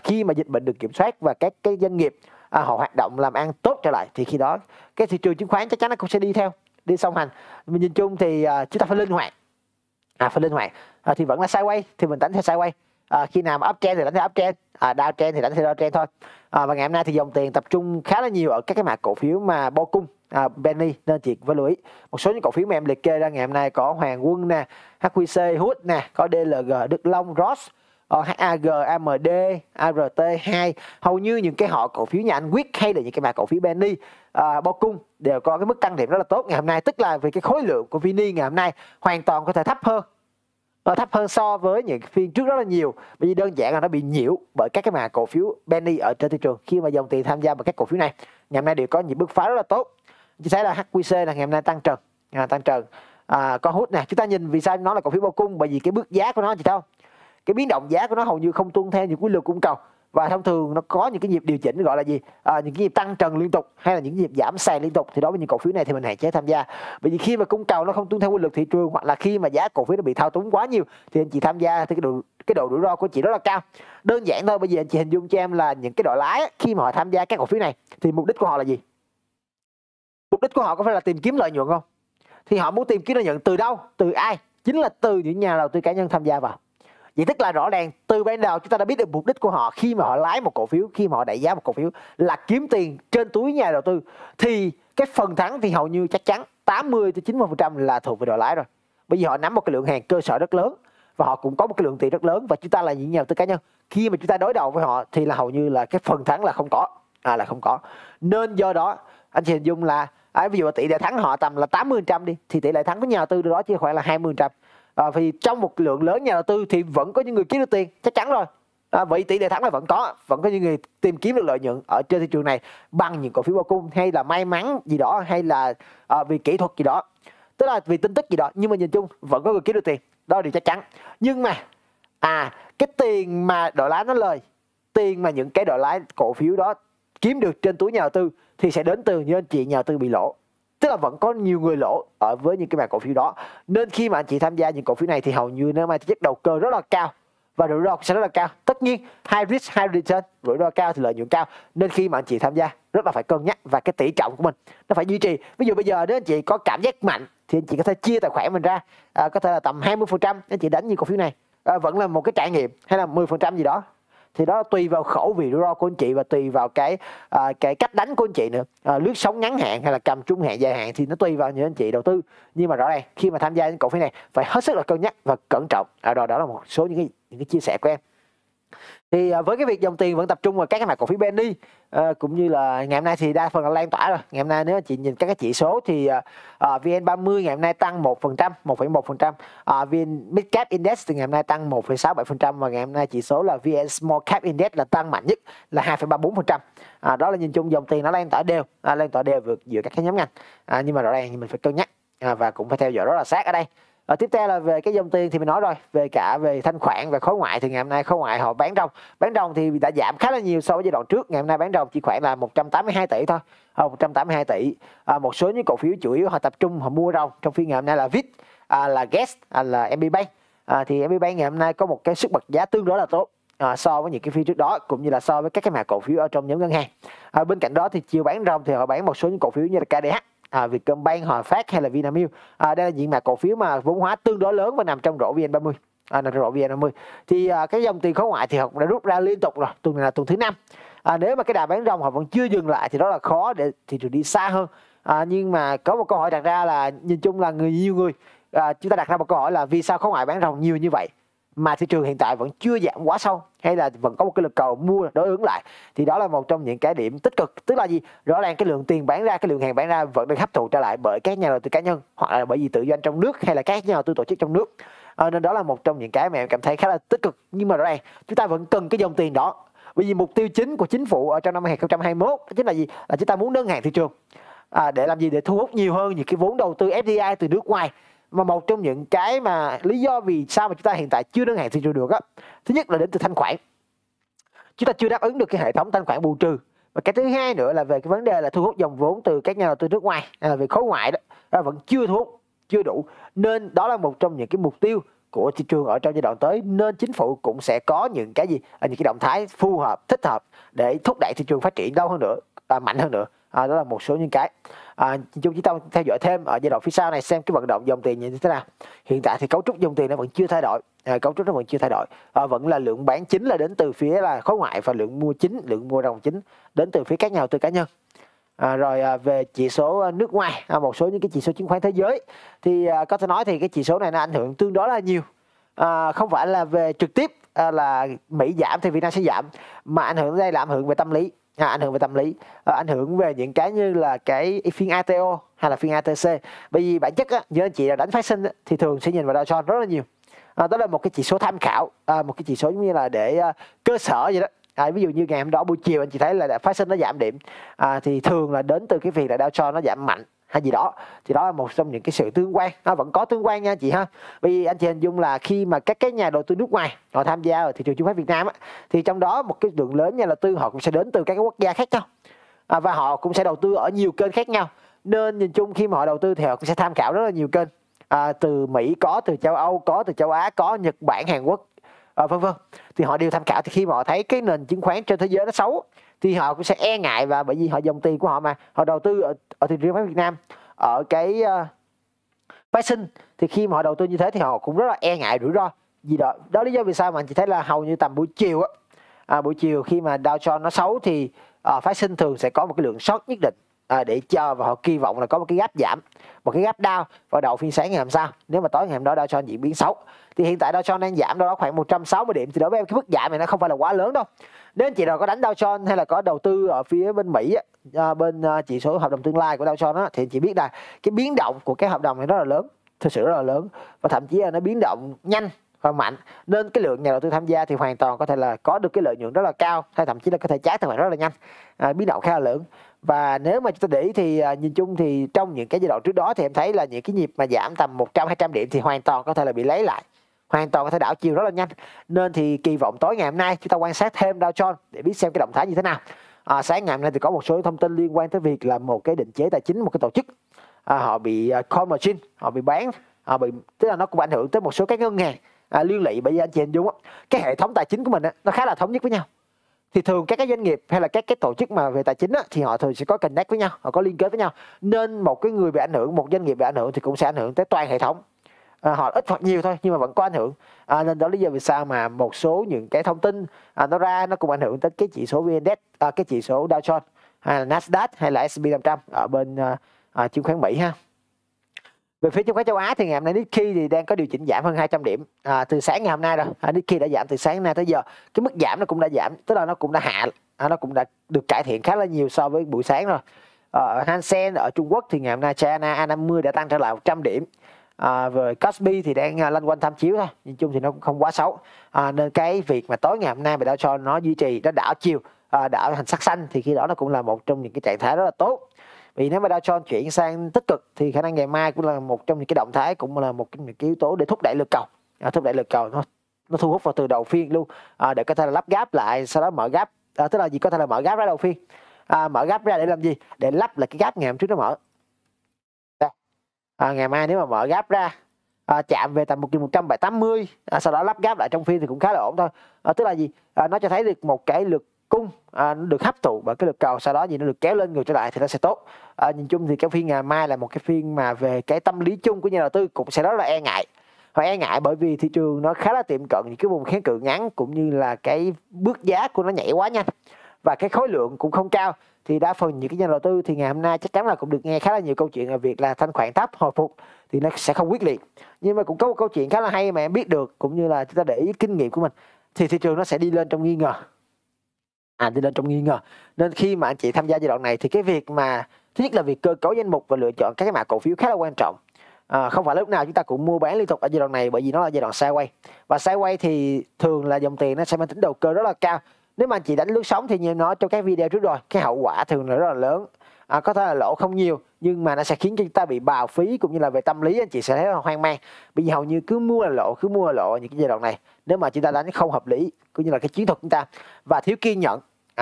Khi mà dịch bệnh được kiểm soát và các cái doanh nghiệp họ hoạt động làm ăn tốt trở lại, thì khi đó cái thị trường chứng khoán chắc chắn nó cũng sẽ đi theo, đi song hành. Mình nhìn chung thì chúng ta phải linh hoạt, thì vẫn là sideways thì mình đánh theo sideways, khi nào mà uptrend thì đánh theo uptrend, downtrend thì đánh theo downtrend thôi. Và ngày hôm nay thì dòng tiền tập trung khá là nhiều ở các cái mã cổ phiếu mà bo cung, penny, nên chị với lưu ý một số những cổ phiếu mà em liệt kê ra ngày hôm nay có Hoàng Quân nè, HQC, Hood nè, có DLG, Đức Long, ROS, HAG, AMD, ART2, hầu như những cái họ cổ phiếu nhà Anh Quyết hay là những cái mã cổ phiếu penny, bo cung đều có cái mức tăng điểm rất là tốt ngày hôm nay, tức là vì cái khối lượng của VN ngày hôm nay hoàn toàn có thể thấp hơn so với những phiên trước rất là nhiều, bởi vì đơn giản là nó bị nhiễu bởi các cái mã cổ phiếu penny ở trên thị trường. Khi mà dòng tiền tham gia vào các cổ phiếu này ngày hôm nay đều có những bước phá rất là tốt. Chị thấy là HQC là ngày hôm nay tăng trần, có Hood nè. Chúng ta nhìn vì sao nó là cổ phiếu bo cung, bởi vì cái bước giá của nó chị đâu, cái biến động giá của nó hầu như không tuân theo những quy luật cung cầu, và thông thường nó có những cái nhịp điều chỉnh gọi là gì, những cái nhịp tăng trần liên tục hay là những nhịp giảm sàn liên tục, thì đối với những cổ phiếu này thì mình hạn chế tham gia, bởi vì khi mà cung cầu nó không tuân theo quy luật thị trường hoặc là khi mà giá cổ phiếu nó bị thao túng quá nhiều thì anh chị tham gia thì cái độ rủi ro của chị rất là cao. Đơn giản thôi, bây giờ anh chị hình dung cho em là những cái đội lái khi mà họ tham gia các cổ phiếu này thì mục đích của họ là gì? Mục đích của họ có phải là tìm kiếm lợi nhuận không? Thì họ muốn tìm kiếm lợi nhuận từ đâu, từ ai? Chính là từ những nhà đầu tư cá nhân tham gia vào. Vậy tức là rõ ràng từ ban đầu chúng ta đã biết được mục đích của họ khi mà họ lái một cổ phiếu, khi mà họ đẩy giá một cổ phiếu là kiếm tiền trên túi nhà đầu tư, thì cái phần thắng thì hầu như chắc chắn 80-90% là thuộc về đội lái rồi, bởi vì họ nắm một cái lượng hàng cơ sở rất lớn và họ cũng có một cái lượng tiền rất lớn, và chúng ta là những nhà đầu tư cá nhân, khi mà chúng ta đối đầu với họ thì là hầu như là cái phần thắng là không có, là không có. Nên do đó anh chị hình dung là ví dụ là tỷ lệ thắng họ tầm là 80% đi, thì tỷ lệ thắng của nhà đầu tư đó chỉ khoảng là 20%. Vì trong một lượng lớn nhà đầu tư thì vẫn có những người kiếm được tiền, chắc chắn rồi. Vậy tỷ lệ thắng là vẫn có những người tìm kiếm được lợi nhuận ở trên thị trường này bằng những cổ phiếu bao cung, hay là may mắn gì đó, hay là vì kỹ thuật gì đó, tức là vì tin tức gì đó, nhưng mà nhìn chung vẫn có người kiếm được tiền, đó là điều chắc chắn. Nhưng mà cái tiền mà đội lái nó lời, tiền mà những cái đội lái cổ phiếu đó kiếm được trên túi nhà đầu tư thì sẽ đến từ những anh chị nhà đầu tư bị lỗ, tức là vẫn có nhiều người lỗ ở với những cái mảng cổ phiếu đó. Nên khi mà anh chị tham gia những cổ phiếu này thì hầu như nó mang tính chất đầu cơ rất là cao và rủi ro sẽ rất là cao. Tất nhiên high risk high return, rủi ro cao thì lợi nhuận cao, nên khi mà anh chị tham gia rất là phải cân nhắc, và cái tỷ trọng của mình nó phải duy trì. Ví dụ bây giờ nếu anh chị có cảm giác mạnh thì anh chị có thể chia tài khoản mình ra, có thể là tầm 20% anh chị đánh như cổ phiếu này, vẫn là một cái trải nghiệm, hay là 10% gì đó. Thì đó tùy vào khẩu vị rủi ro của anh chị và tùy vào cái cách đánh của anh chị nữa, lướt sóng ngắn hạn hay là cầm trung hạn dài hạn thì nó tùy vào những anh chị đầu tư. Nhưng mà rõ ràng khi mà tham gia những cổ phiếu này phải hết sức là cân nhắc và cẩn trọng. Đó là một số những cái chia sẻ của em. Thì với cái việc dòng tiền vẫn tập trung vào các cái mã cổ phiếu penny, cũng như là ngày hôm nay thì đa phần là lan tỏa rồi. Ngày hôm nay nếu anh chị nhìn các cái chỉ số thì VN30 ngày hôm nay tăng 1,1%, VN Mid Cap Index thì ngày hôm nay tăng 1,67%, và ngày hôm nay chỉ số là VN Small Cap Index là tăng mạnh nhất là 2,34%. Đó là nhìn chung dòng tiền nó lan tỏa đều vượt giữa các cái nhóm ngành. Nhưng mà rõ ràng thì mình phải cân nhắc và cũng phải theo dõi rất là sát ở đây. Tiếp theo là về cái dòng tiền thì mình nói rồi, về thanh khoản và khối ngoại thì ngày hôm nay khối ngoại họ bán ròng thì đã giảm khá là nhiều so với giai đoạn trước. Ngày hôm nay bán ròng chỉ khoảng là 182 tỷ thôi, 182 tỷ. Một số những cổ phiếu chủ yếu họ tập trung họ mua ròng trong phiên ngày hôm nay là VID, là GES, là MB Bank. Thì MB Bank ngày hôm nay có một cái sức bật giá tương đối là tốt so với những cái phiên trước đó, cũng như là so với các cái mã cổ phiếu ở trong nhóm ngân hàng. Bên cạnh đó thì chiều bán ròng thì họ bán một số những cổ phiếu như là KDH, Vietcombank, Hòa Phát hay là Vinamilk. Đây là những mã cổ phiếu mà vốn hóa tương đối lớn và nằm trong rổ VN30. Nằm trong rổ VN30 thì cái dòng tiền khối ngoại thì họ cũng đã rút ra liên tục rồi, tuần này là tuần thứ 5. Nếu mà cái đà bán ròng họ vẫn chưa dừng lại thì đó là khó để thị trường đi xa hơn. Nhưng mà có một câu hỏi đặt ra là nhìn chung là chúng ta đặt ra một câu hỏi là vì sao khối ngoại bán ròng nhiều như vậy mà thị trường hiện tại vẫn chưa giảm quá sâu, hay là vẫn có một cái lực cầu mua đối ứng lại. Thì đó là một trong những cái điểm tích cực, tức là gì, rõ ràng cái lượng tiền bán ra, cái lượng hàng bán ra vẫn được hấp thụ trở lại bởi các nhà đầu tư cá nhân, hoặc là bởi vì tự doanh trong nước hay là các nhà đầu tư tổ chức trong nước. Nên đó là một trong những cái mà em cảm thấy khá là tích cực. Nhưng mà rõ ràng chúng ta vẫn cần cái dòng tiền đó, bởi vì mục tiêu chính của chính phủ ở trong năm 2021 chính là gì, là chúng ta muốn nâng hạng thị trường. Để làm gì, để thu hút nhiều hơn những cái vốn đầu tư FDI từ nước ngoài. Mà một trong những cái mà lý do vì sao mà chúng ta hiện tại chưa nâng hạng thị trường được á, thứ nhất là đến từ thanh khoản, chúng ta chưa đáp ứng được cái hệ thống thanh khoản bù trừ. Và cái thứ hai nữa là về cái vấn đề là thu hút dòng vốn từ các nhà đầu tư nước ngoài, về khối ngoại đó vẫn chưa thu hút, chưa đủ. Nên đó là một trong những cái mục tiêu của thị trường ở trong giai đoạn tới. Nên chính phủ cũng sẽ có những cái gì, những cái động thái phù hợp, thích hợp để thúc đẩy thị trường phát triển lâu hơn nữa, mạnh hơn nữa. Đó là một số những cái chúng ta theo dõi thêm ở giai đoạn phía sau này xem cái vận động dòng tiền như thế nào. Hiện tại thì cấu trúc dòng tiền nó vẫn chưa thay đổi, vẫn là lượng bán chính là đến từ phía là khối ngoại, và lượng mua ròng chính đến từ phía các nhà đầu tư cá nhân. Về chỉ số nước ngoài, một số những cái chỉ số chứng khoán thế giới thì có thể nói thì cái chỉ số này nó ảnh hưởng tương đối là nhiều, không phải là về trực tiếp là Mỹ giảm thì Việt Nam sẽ giảm, mà ảnh hưởng đây là ảnh hưởng về tâm lý. Ảnh hưởng về những cái như là cái phiên ITO hay là phiên ITC. Bởi vì bản chất như anh chị là đánh phái sinh thì thường sẽ nhìn vào Dow Jones rất là nhiều. Đó là một cái chỉ số tham khảo, một cái chỉ số như là để cơ sở vậy đó. Ví dụ như ngày hôm đó buổi chiều anh chị thấy là phái sinh nó giảm điểm, thì thường là đến từ cái việc là Dow Jones nó giảm mạnh hay gì đó. Thì đó là một trong những cái sự tương quan, nó vẫn có tương quan nha chị ha. Bởi vì anh chị hình dung là khi mà các cái nhà đầu tư nước ngoài họ tham gia ở thị trường chứng khoán Việt Nam thì trong đó một cái lượng lớn nhà đầu tư họ cũng sẽ đến từ các cái quốc gia khác nhau, và họ cũng sẽ đầu tư ở nhiều kênh khác nhau. Nên nhìn chung khi mà họ đầu tư thì họ cũng sẽ tham khảo rất là nhiều kênh, từ Mỹ có, từ châu Âu có, từ châu Á có, Nhật Bản, Hàn Quốc, vân vân. Thì họ đều tham khảo. Thì khi mà họ thấy cái nền chứng khoán trên thế giới nó xấu thì họ cũng sẽ e ngại, và bởi vì họ dòng tiền của họ mà họ đầu tư ở thị trường Việt Nam, ở cái phái sinh, thì khi mà họ đầu tư như thế thì họ cũng rất là e ngại rủi ro gì đó. Đó lý do vì sao mà anh chị thấy là hầu như tầm buổi chiều buổi chiều khi mà Dow Jones nó xấu thì phái sinh thường sẽ có một cái lượng short nhất định, để chờ và họ kỳ vọng là có một cái gap giảm, một cái gap down vào đầu phiên sáng ngày hôm sau. Nếu mà tối ngày hôm đó Dow Jones diễn biến xấu thì hiện tại Dow Jones đang giảm đâu đó khoảng 160 điểm, thì đối với em cái mức giảm này nó không phải là quá lớn đâu. Nếu anh chị nào có đánh Dow Jones hay là có đầu tư ở phía bên Mỹ, bên chỉ số hợp đồng tương lai của Dow Jones thì anh chị biết là cái biến động của cái hợp đồng này rất là lớn, thực sự rất là lớn, và thậm chí là nó biến động nhanh và mạnh, nên cái lượng nhà đầu tư tham gia thì hoàn toàn có thể là có được cái lợi nhuận rất là cao, hay thậm chí là có thể trái tài khoản rất là nhanh, biến động khá là lớn. Và nếu mà chúng ta để ý thì nhìn chung thì trong những cái giai đoạn trước đó thì em thấy là những cái nhịp mà giảm tầm 100-200 điểm thì hoàn toàn có thể là bị lấy lại, hoàn toàn có thể đảo chiều rất là nhanh. Nên thì kỳ vọng tối ngày hôm nay chúng ta quan sát thêm Dow Jones để biết xem cái động thái như thế nào. Sáng ngày hôm nay thì có một số thông tin liên quan tới việc là một cái định chế tài chính, một cái tổ chức họ bị call margin, họ bị bán, tức là nó cũng ảnh hưởng tới một số các ngân hàng liên lụy. Bởi vì anh chị hình dung cái hệ thống tài chính của mình nó khá là thống nhất với nhau, thì thường các cái doanh nghiệp hay là các cái tổ chức mà về tài chính thì họ thường sẽ có connect với nhau, họ có liên kết với nhau, nên một cái người bị ảnh hưởng, một doanh nghiệp bị ảnh hưởng thì cũng sẽ ảnh hưởng tới toàn hệ thống. Họ ít hoặc nhiều thôi nhưng mà vẫn có ảnh hưởng, nên đó lý do vì sao mà một số những cái thông tin nó ra nó cũng ảnh hưởng tới cái chỉ số VN-Index, cái chỉ số Dow Jones hay là Nasdaq hay là S&P 500 ở bên chứng khoán Mỹ ha. Về phía chứng khoán châu Á thì ngày hôm nay Nikky thì đang có điều chỉnh giảm hơn 200 điểm từ sáng ngày hôm nay rồi. Nikky đã giảm từ sáng nay tới giờ, cái mức giảm nó cũng đã giảm, tức là nó cũng đã hạ, nó cũng đã được cải thiện khá là nhiều so với buổi sáng rồi. Hang Seng ở Trung Quốc thì ngày hôm nay China A50 đã tăng trở lại 100 điểm. Rồi Cosby thì đang lanh quanh tham chiếu thôi, nhìn chung thì nó cũng không quá xấu. Nên cái việc mà tối ngày hôm nay mình đã cho nó duy trì, nó đảo chiều, đảo thành sắc xanh thì khi đó nó cũng là một trong những cái trạng thái rất là tốt. Vì nếu mà Dow Jones chuyển sang tích cực thì khả năng ngày mai cũng là một trong những cái động thái, cũng là một trong những cái yếu tố để thúc đẩy lực cầu, thúc đẩy lực cầu nó thu hút vào từ đầu phiên luôn, để có thể là lắp gáp lại, sau đó mở gáp, tức là gì, có thể là mở gáp ra đầu phiên, mở gáp ra để làm gì, để lắp lại cái gáp ngày hôm trước nó mở. Ngày mai nếu mà mở gáp ra chạm về tầm 1.180, sau đó lắp gáp lại trong phiên thì cũng khá là ổn thôi. Tức là gì, nó cho thấy được một cái lực cung nó được hấp thụ bởi cái lực cầu, sau đó gì nó được kéo lên người trở lại thì nó sẽ tốt. Nhìn chung thì cái phiên ngày mai là một cái phiên mà về cái tâm lý chung của nhà đầu tư cũng sẽ rất là e ngại. Họ e ngại bởi vì thị trường nó khá là tiệm cận những cái vùng kháng cự ngắn, cũng như là cái bước giá của nó nhảy quá nhanh và cái khối lượng cũng không cao, thì đa phần những cái nhà đầu tư thì ngày hôm nay chắc chắn là cũng được nghe khá là nhiều câu chuyện về việc là thanh khoản thấp hồi phục thì nó sẽ không quyết liệt. Nhưng mà cũng có một câu chuyện khá là hay mà em biết được, cũng như là chúng ta để ý kinh nghiệm của mình, thì thị trường nó sẽ đi lên trong nghi ngờ, đi lên trong nghi ngờ. Nên khi mà anh chị tham gia giai đoạn này thì cái việc mà thứ nhất là việc cơ cấu danh mục và lựa chọn các cái mã cổ phiếu khá là quan trọng. Không phải lúc nào chúng ta cũng mua bán liên tục ở giai đoạn này, bởi vì nó là giai đoạn sideways, và sideways thì thường là dòng tiền nó sẽ mang tính đầu cơ rất là cao. Nếu mà anh chị đánh lướt sóng thì như em nói trong các video trước rồi, cái hậu quả thường là rất là lớn. Có thể là lỗ không nhiều nhưng mà nó sẽ khiến cho chúng ta bị bào phí, cũng như là về tâm lý anh chị sẽ thấy rất là hoang mang, bởi vì hầu như cứ mua là lỗ, cứ mua là lỗ những cái giai đoạn này nếu mà chúng ta đánh không hợp lý, cũng như là cái chiến thuật chúng ta và thiếu kiên nhẫn.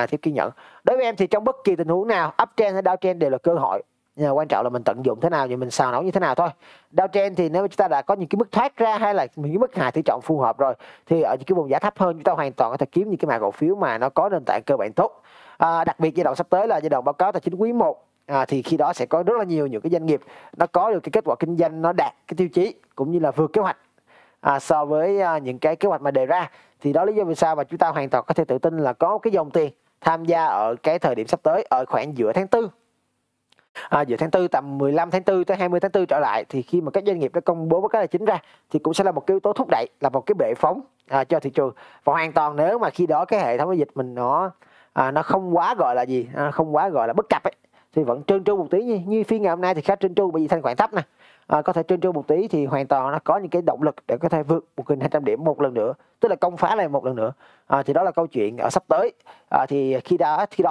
Thiếu kiên nhẫn. Đối với em thì trong bất kỳ tình huống nào, uptrend hay downtrend đều là cơ hội, nhưng mà quan trọng là mình tận dụng thế nào, rồi mình xào nấu như thế nào thôi. Downtrend thì nếu chúng ta đã có những cái mức thoát ra hay là những cái mức hạ tỷ trọng phù hợp rồi, thì ở những cái vùng giá thấp hơn chúng ta hoàn toàn có thể kiếm những cái mã cổ phiếu mà nó có nền tảng cơ bản tốt. Đặc biệt giai đoạn sắp tới là giai đoạn báo cáo tài chính quý 1, thì khi đó sẽ có rất là nhiều những cái doanh nghiệp nó có được cái kết quả kinh doanh nó đạt cái tiêu chí, cũng như là vượt kế hoạch so với những cái kế hoạch mà đề ra. Thì đó lý do vì sao mà chúng ta hoàn toàn có thể tự tin là có cái dòng tiền tham gia ở cái thời điểm sắp tới, ở khoảng giữa tháng 4, giữa tháng 4 tầm 15 tháng 4 tới 20 tháng 4 trở lại, thì khi mà các doanh nghiệp đã công bố báo cáo tài chính ra thì cũng sẽ là một cái yếu tố thúc đẩy, là một cái bệ phóng cho thị trường. Và hoàn toàn nếu mà khi đó cái hệ thống giao dịch mình nó không quá gọi là gì, không quá gọi là bất cập ấy, thì vẫn trơn tru một tí, như phiên ngày hôm nay thì khá trơn tru bởi vì thanh khoản thấp nè. Có thể trơn tru một tí thì hoàn toàn nó có những cái động lực để có thể vượt 1.200 điểm một lần nữa, tức là công phá lại một lần nữa. Thì đó là câu chuyện ở sắp tới. Thì khi đó thì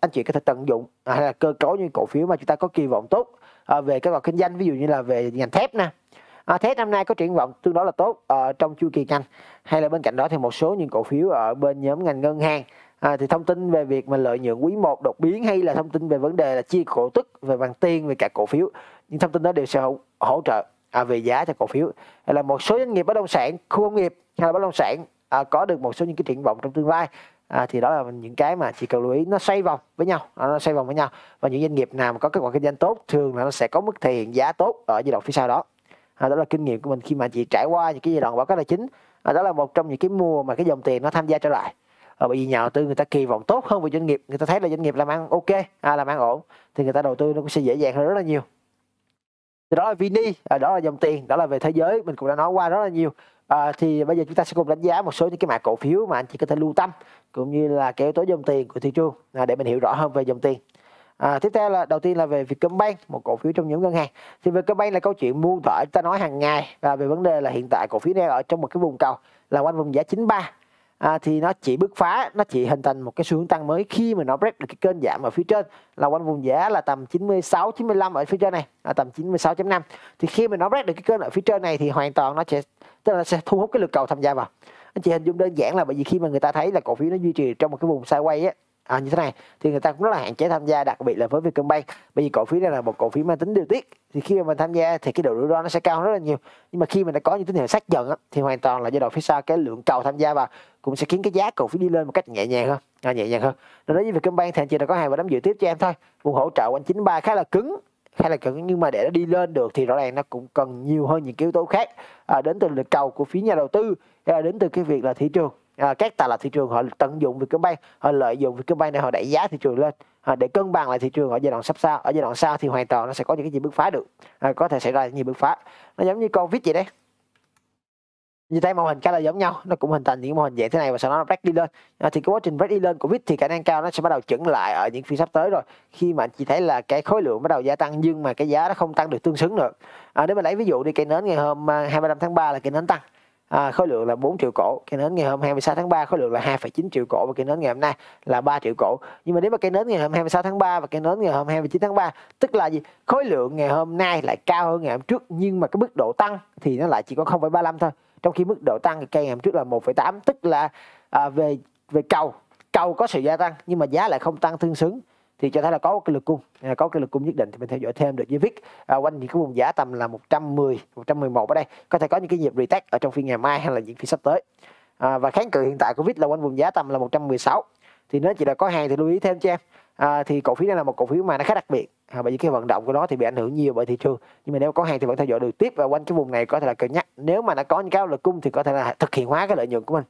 anh chị có thể tận dụng hay là cơ cấu những cổ phiếu mà chúng ta có kỳ vọng tốt về các loại kinh doanh, ví dụ như là về ngành thép nè. Thép năm nay có triển vọng tương đối là tốt trong chu kỳ ngành, hay là bên cạnh đó thì một số những cổ phiếu ở bên nhóm ngành ngân hàng. Thì thông tin về việc mà lợi nhuận quý 1 đột biến, hay là thông tin về vấn đề là chia cổ tức về bằng tiền về cả cổ phiếu, những thông tin đó đều sẽ hỗ trợ về giá cho cổ phiếu. Hay là một số doanh nghiệp bất động sản, khu công nghiệp hay là bất động sản có được một số những cái triển vọng trong tương lai. Thì đó là những cái mà chỉ cần lưu ý, nó xoay vòng với nhau, và những doanh nghiệp nào mà có kết quả kinh doanh tốt thường là nó sẽ có mức thể hiện giá tốt ở giai đoạn phía sau đó. Đó là kinh nghiệm của mình khi mà chị trải qua những cái giai đoạn báo cáo tài chính. Đó là một trong những cái mùa mà cái dòng tiền nó tham gia trở lại. bởi vì nhà đầu tư người ta kỳ vọng tốt hơn về doanh nghiệp, người ta thấy là doanh nghiệp làm ăn ok, làm ăn ổn thì người ta đầu tư nó cũng sẽ dễ dàng hơn rất là nhiều. Thì đó là VN, đó là dòng tiền, đó là về thế giới mình cũng đã nói qua rất là nhiều. Thì bây giờ chúng ta sẽ cùng đánh giá một số những cái mã cổ phiếu mà anh chị có thể lưu tâm cũng như là cái yếu tố dòng tiền của thị trường để mình hiểu rõ hơn về dòng tiền. Tiếp theo là đầu tiên là về Vietcombank, một cổ phiếu trong nhóm ngân hàng. Thì Vietcombank là câu chuyện muôn thuở ta nói hàng ngày về vấn đề là hiện tại cổ phiếu đang ở trong một cái vùng cầu là quanh vùng giá 93. Thì nó chỉ bứt phá, nó chỉ hình thành một cái xu hướng tăng mới khi mà nó break được cái kênh giảm ở phía trên là quanh vùng giá là tầm 96 95 ở phía trên này, tầm 96.5. Thì khi mà nó break được cái kênh ở phía trên này thì hoàn toàn nó sẽ, tức là nó sẽ thu hút cái lực cầu tham gia vào. Anh chị hình dung đơn giản là bởi vì khi mà người ta thấy là cổ phiếu nó duy trì trong một cái vùng sideways như thế này thì người ta cũng rất là hạn chế tham gia, đặc biệt là với Vietcombank, bởi vì cổ phiếu này là một cổ phiếu mang tính điều tiết, thì khi mà mình tham gia thì cái độ rủi ro nó sẽ cao rất là nhiều. Nhưng mà khi mình đã có những tín hiệu xác nhận thì hoàn toàn là do đầu phía sau cái lượng cầu tham gia vào cũng sẽ khiến cái giá cổ phiếu đi lên một cách nhẹ nhàng hơn, Đối với Vietcombank thì anh chị đã có hàng và đám dự tiếp cho em thôi. Vùng hỗ trợ quanh 93 khá là cứng, nhưng mà để nó đi lên được thì rõ ràng nó cũng cần nhiều hơn những yếu tố khác, đến từ lực cầu của phía nhà đầu tư, đến từ cái việc là thị trường. Các tài là thị trường họ tận dụng Vietcombank, họ lợi dụng Vietcombank để họ đẩy giá thị trường lên, để cân bằng lại thị trường ở giai đoạn sắp sau. Ở giai đoạn sau thì hoàn toàn nó sẽ có những cái gì bứt phá được, có thể xảy ra nhiều bứt phá. Nó giống như con vít vậy đấy, như thấy mô hình khá là giống nhau, nó cũng hình thành những mô hình dạng thế này và sau đó nó break đi lên. Thì cái quá trình break đi lên của vít thì khả năng cao nó sẽ bắt đầu chững lại ở những phiên sắp tới rồi, khi mà anh chị thấy là cái khối lượng bắt đầu gia tăng nhưng mà cái giá nó không tăng được tương xứng nữa. Nếu mà lấy ví dụ đi, cây nến ngày hôm 25 tháng 3 là cây nến tăng, khối lượng là 4 triệu cổ, cây nến ngày hôm 26 tháng 3 khối lượng là 2,9 triệu cổ và cây nến ngày hôm nay là 3 triệu cổ. Nhưng mà nếu mà cây nến ngày hôm 26 tháng 3 và cây nến ngày hôm 29 tháng 3, tức là gì? Khối lượng ngày hôm nay lại cao hơn ngày hôm trước nhưng mà cái mức độ tăng thì nó lại chỉ có 0,35 thôi. Trong khi mức độ tăng thì cây ngày hôm trước là 1,8, tức là về cầu có sự gia tăng nhưng mà giá lại không tăng tương xứng, thì cho thấy là có cái lực cung, nhất định. Thì mình theo dõi thêm được với VIX quanh những cái vùng giá tầm là 110, 111 ở đây, có thể có những cái nhịp retest ở trong phiên ngày mai hay là những phiên sắp tới. Và kháng cự hiện tại của VIX là quanh vùng giá tầm là 116. Thì nếu chị đã có hàng thì lưu ý thêm cho em. Thì cổ phiếu này là một cổ phiếu mà nó khá đặc biệt, bởi vì cái vận động của nó thì bị ảnh hưởng nhiều bởi thị trường. Nhưng mà nếu có hàng thì vẫn theo dõi được tiếp, và quanh cái vùng này có thể là cân nhắc, nếu mà nó có những cái lực cung thì có thể là thực hiện hóa cái lợi nhuận của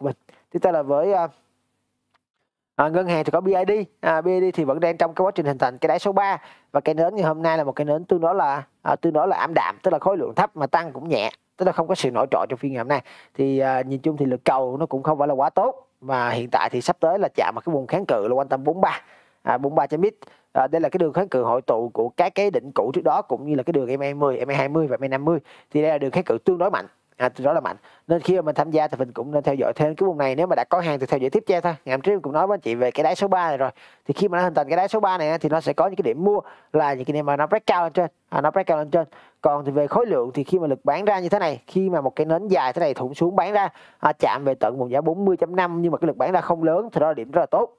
mình. Tiếp theo là với ngân hàng thì có BID. BID thì vẫn đang trong cái quá trình hình thành cái đáy số 3, và cái nến ngày hôm nay là một cái nến tương đối là ảm đạm, tức là khối lượng thấp mà tăng cũng nhẹ, tức là không có sự nổi trội trong phiên ngày hôm nay. Thì nhìn chung thì lực cầu nó cũng không phải là quá tốt, và hiện tại thì sắp tới là chạm vào cái vùng kháng cự là quanh tầm 43, 43.x. Đây là cái đường kháng cự hội tụ của các cái đỉnh cũ trước đó, cũng như là cái đường MA10, MA20 và MA50. Thì đây là đường kháng cự tương đối mạnh, nên khi mà mình tham gia thì mình cũng nên theo dõi thêm cái vùng này. Nếu mà đã có hàng thì theo dõi tiếp theo thôi. Ngày hôm trước mình cũng nói với anh chị về cái đáy số 3 này rồi, thì khi mà nó hình thành cái đáy số 3 này thì nó sẽ có những cái điểm mua là những cái điểm mà nó break cao lên trên, còn thì về khối lượng thì khi mà lực bán ra như thế này, khi mà một cái nến dài thế này thủng xuống bán ra chạm về tận vùng giá 40.5 nhưng mà cái lực bán ra không lớn thì đó là điểm rất là tốt.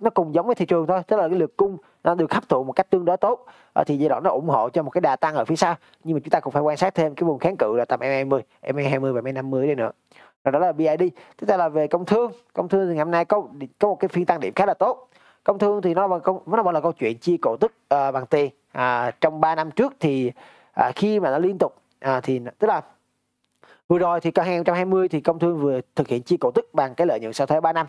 Nó cùng giống với thị trường thôi, tức là cái lực cung nó được hấp thụ một cách tương đối tốt, thì giai đoạn nó ủng hộ cho một cái đà tăng ở phía sau. Nhưng mà chúng ta cũng phải quan sát thêm cái vùng kháng cự là tầm MA10, MA20 và MA50 đây nữa. Rồi đó là BID. Tiếp theo là về Công Thương. Công Thương thì ngày hôm nay có một cái phiên tăng điểm khá là tốt. Công Thương thì nó vẫn là câu chuyện chia cổ tức bằng tiền. Trong 3 năm trước thì khi mà nó liên tục thì tức là vừa rồi thì 2020 thì Công Thương vừa thực hiện chia cổ tức bằng cái lợi nhuận sau thuế 3 năm.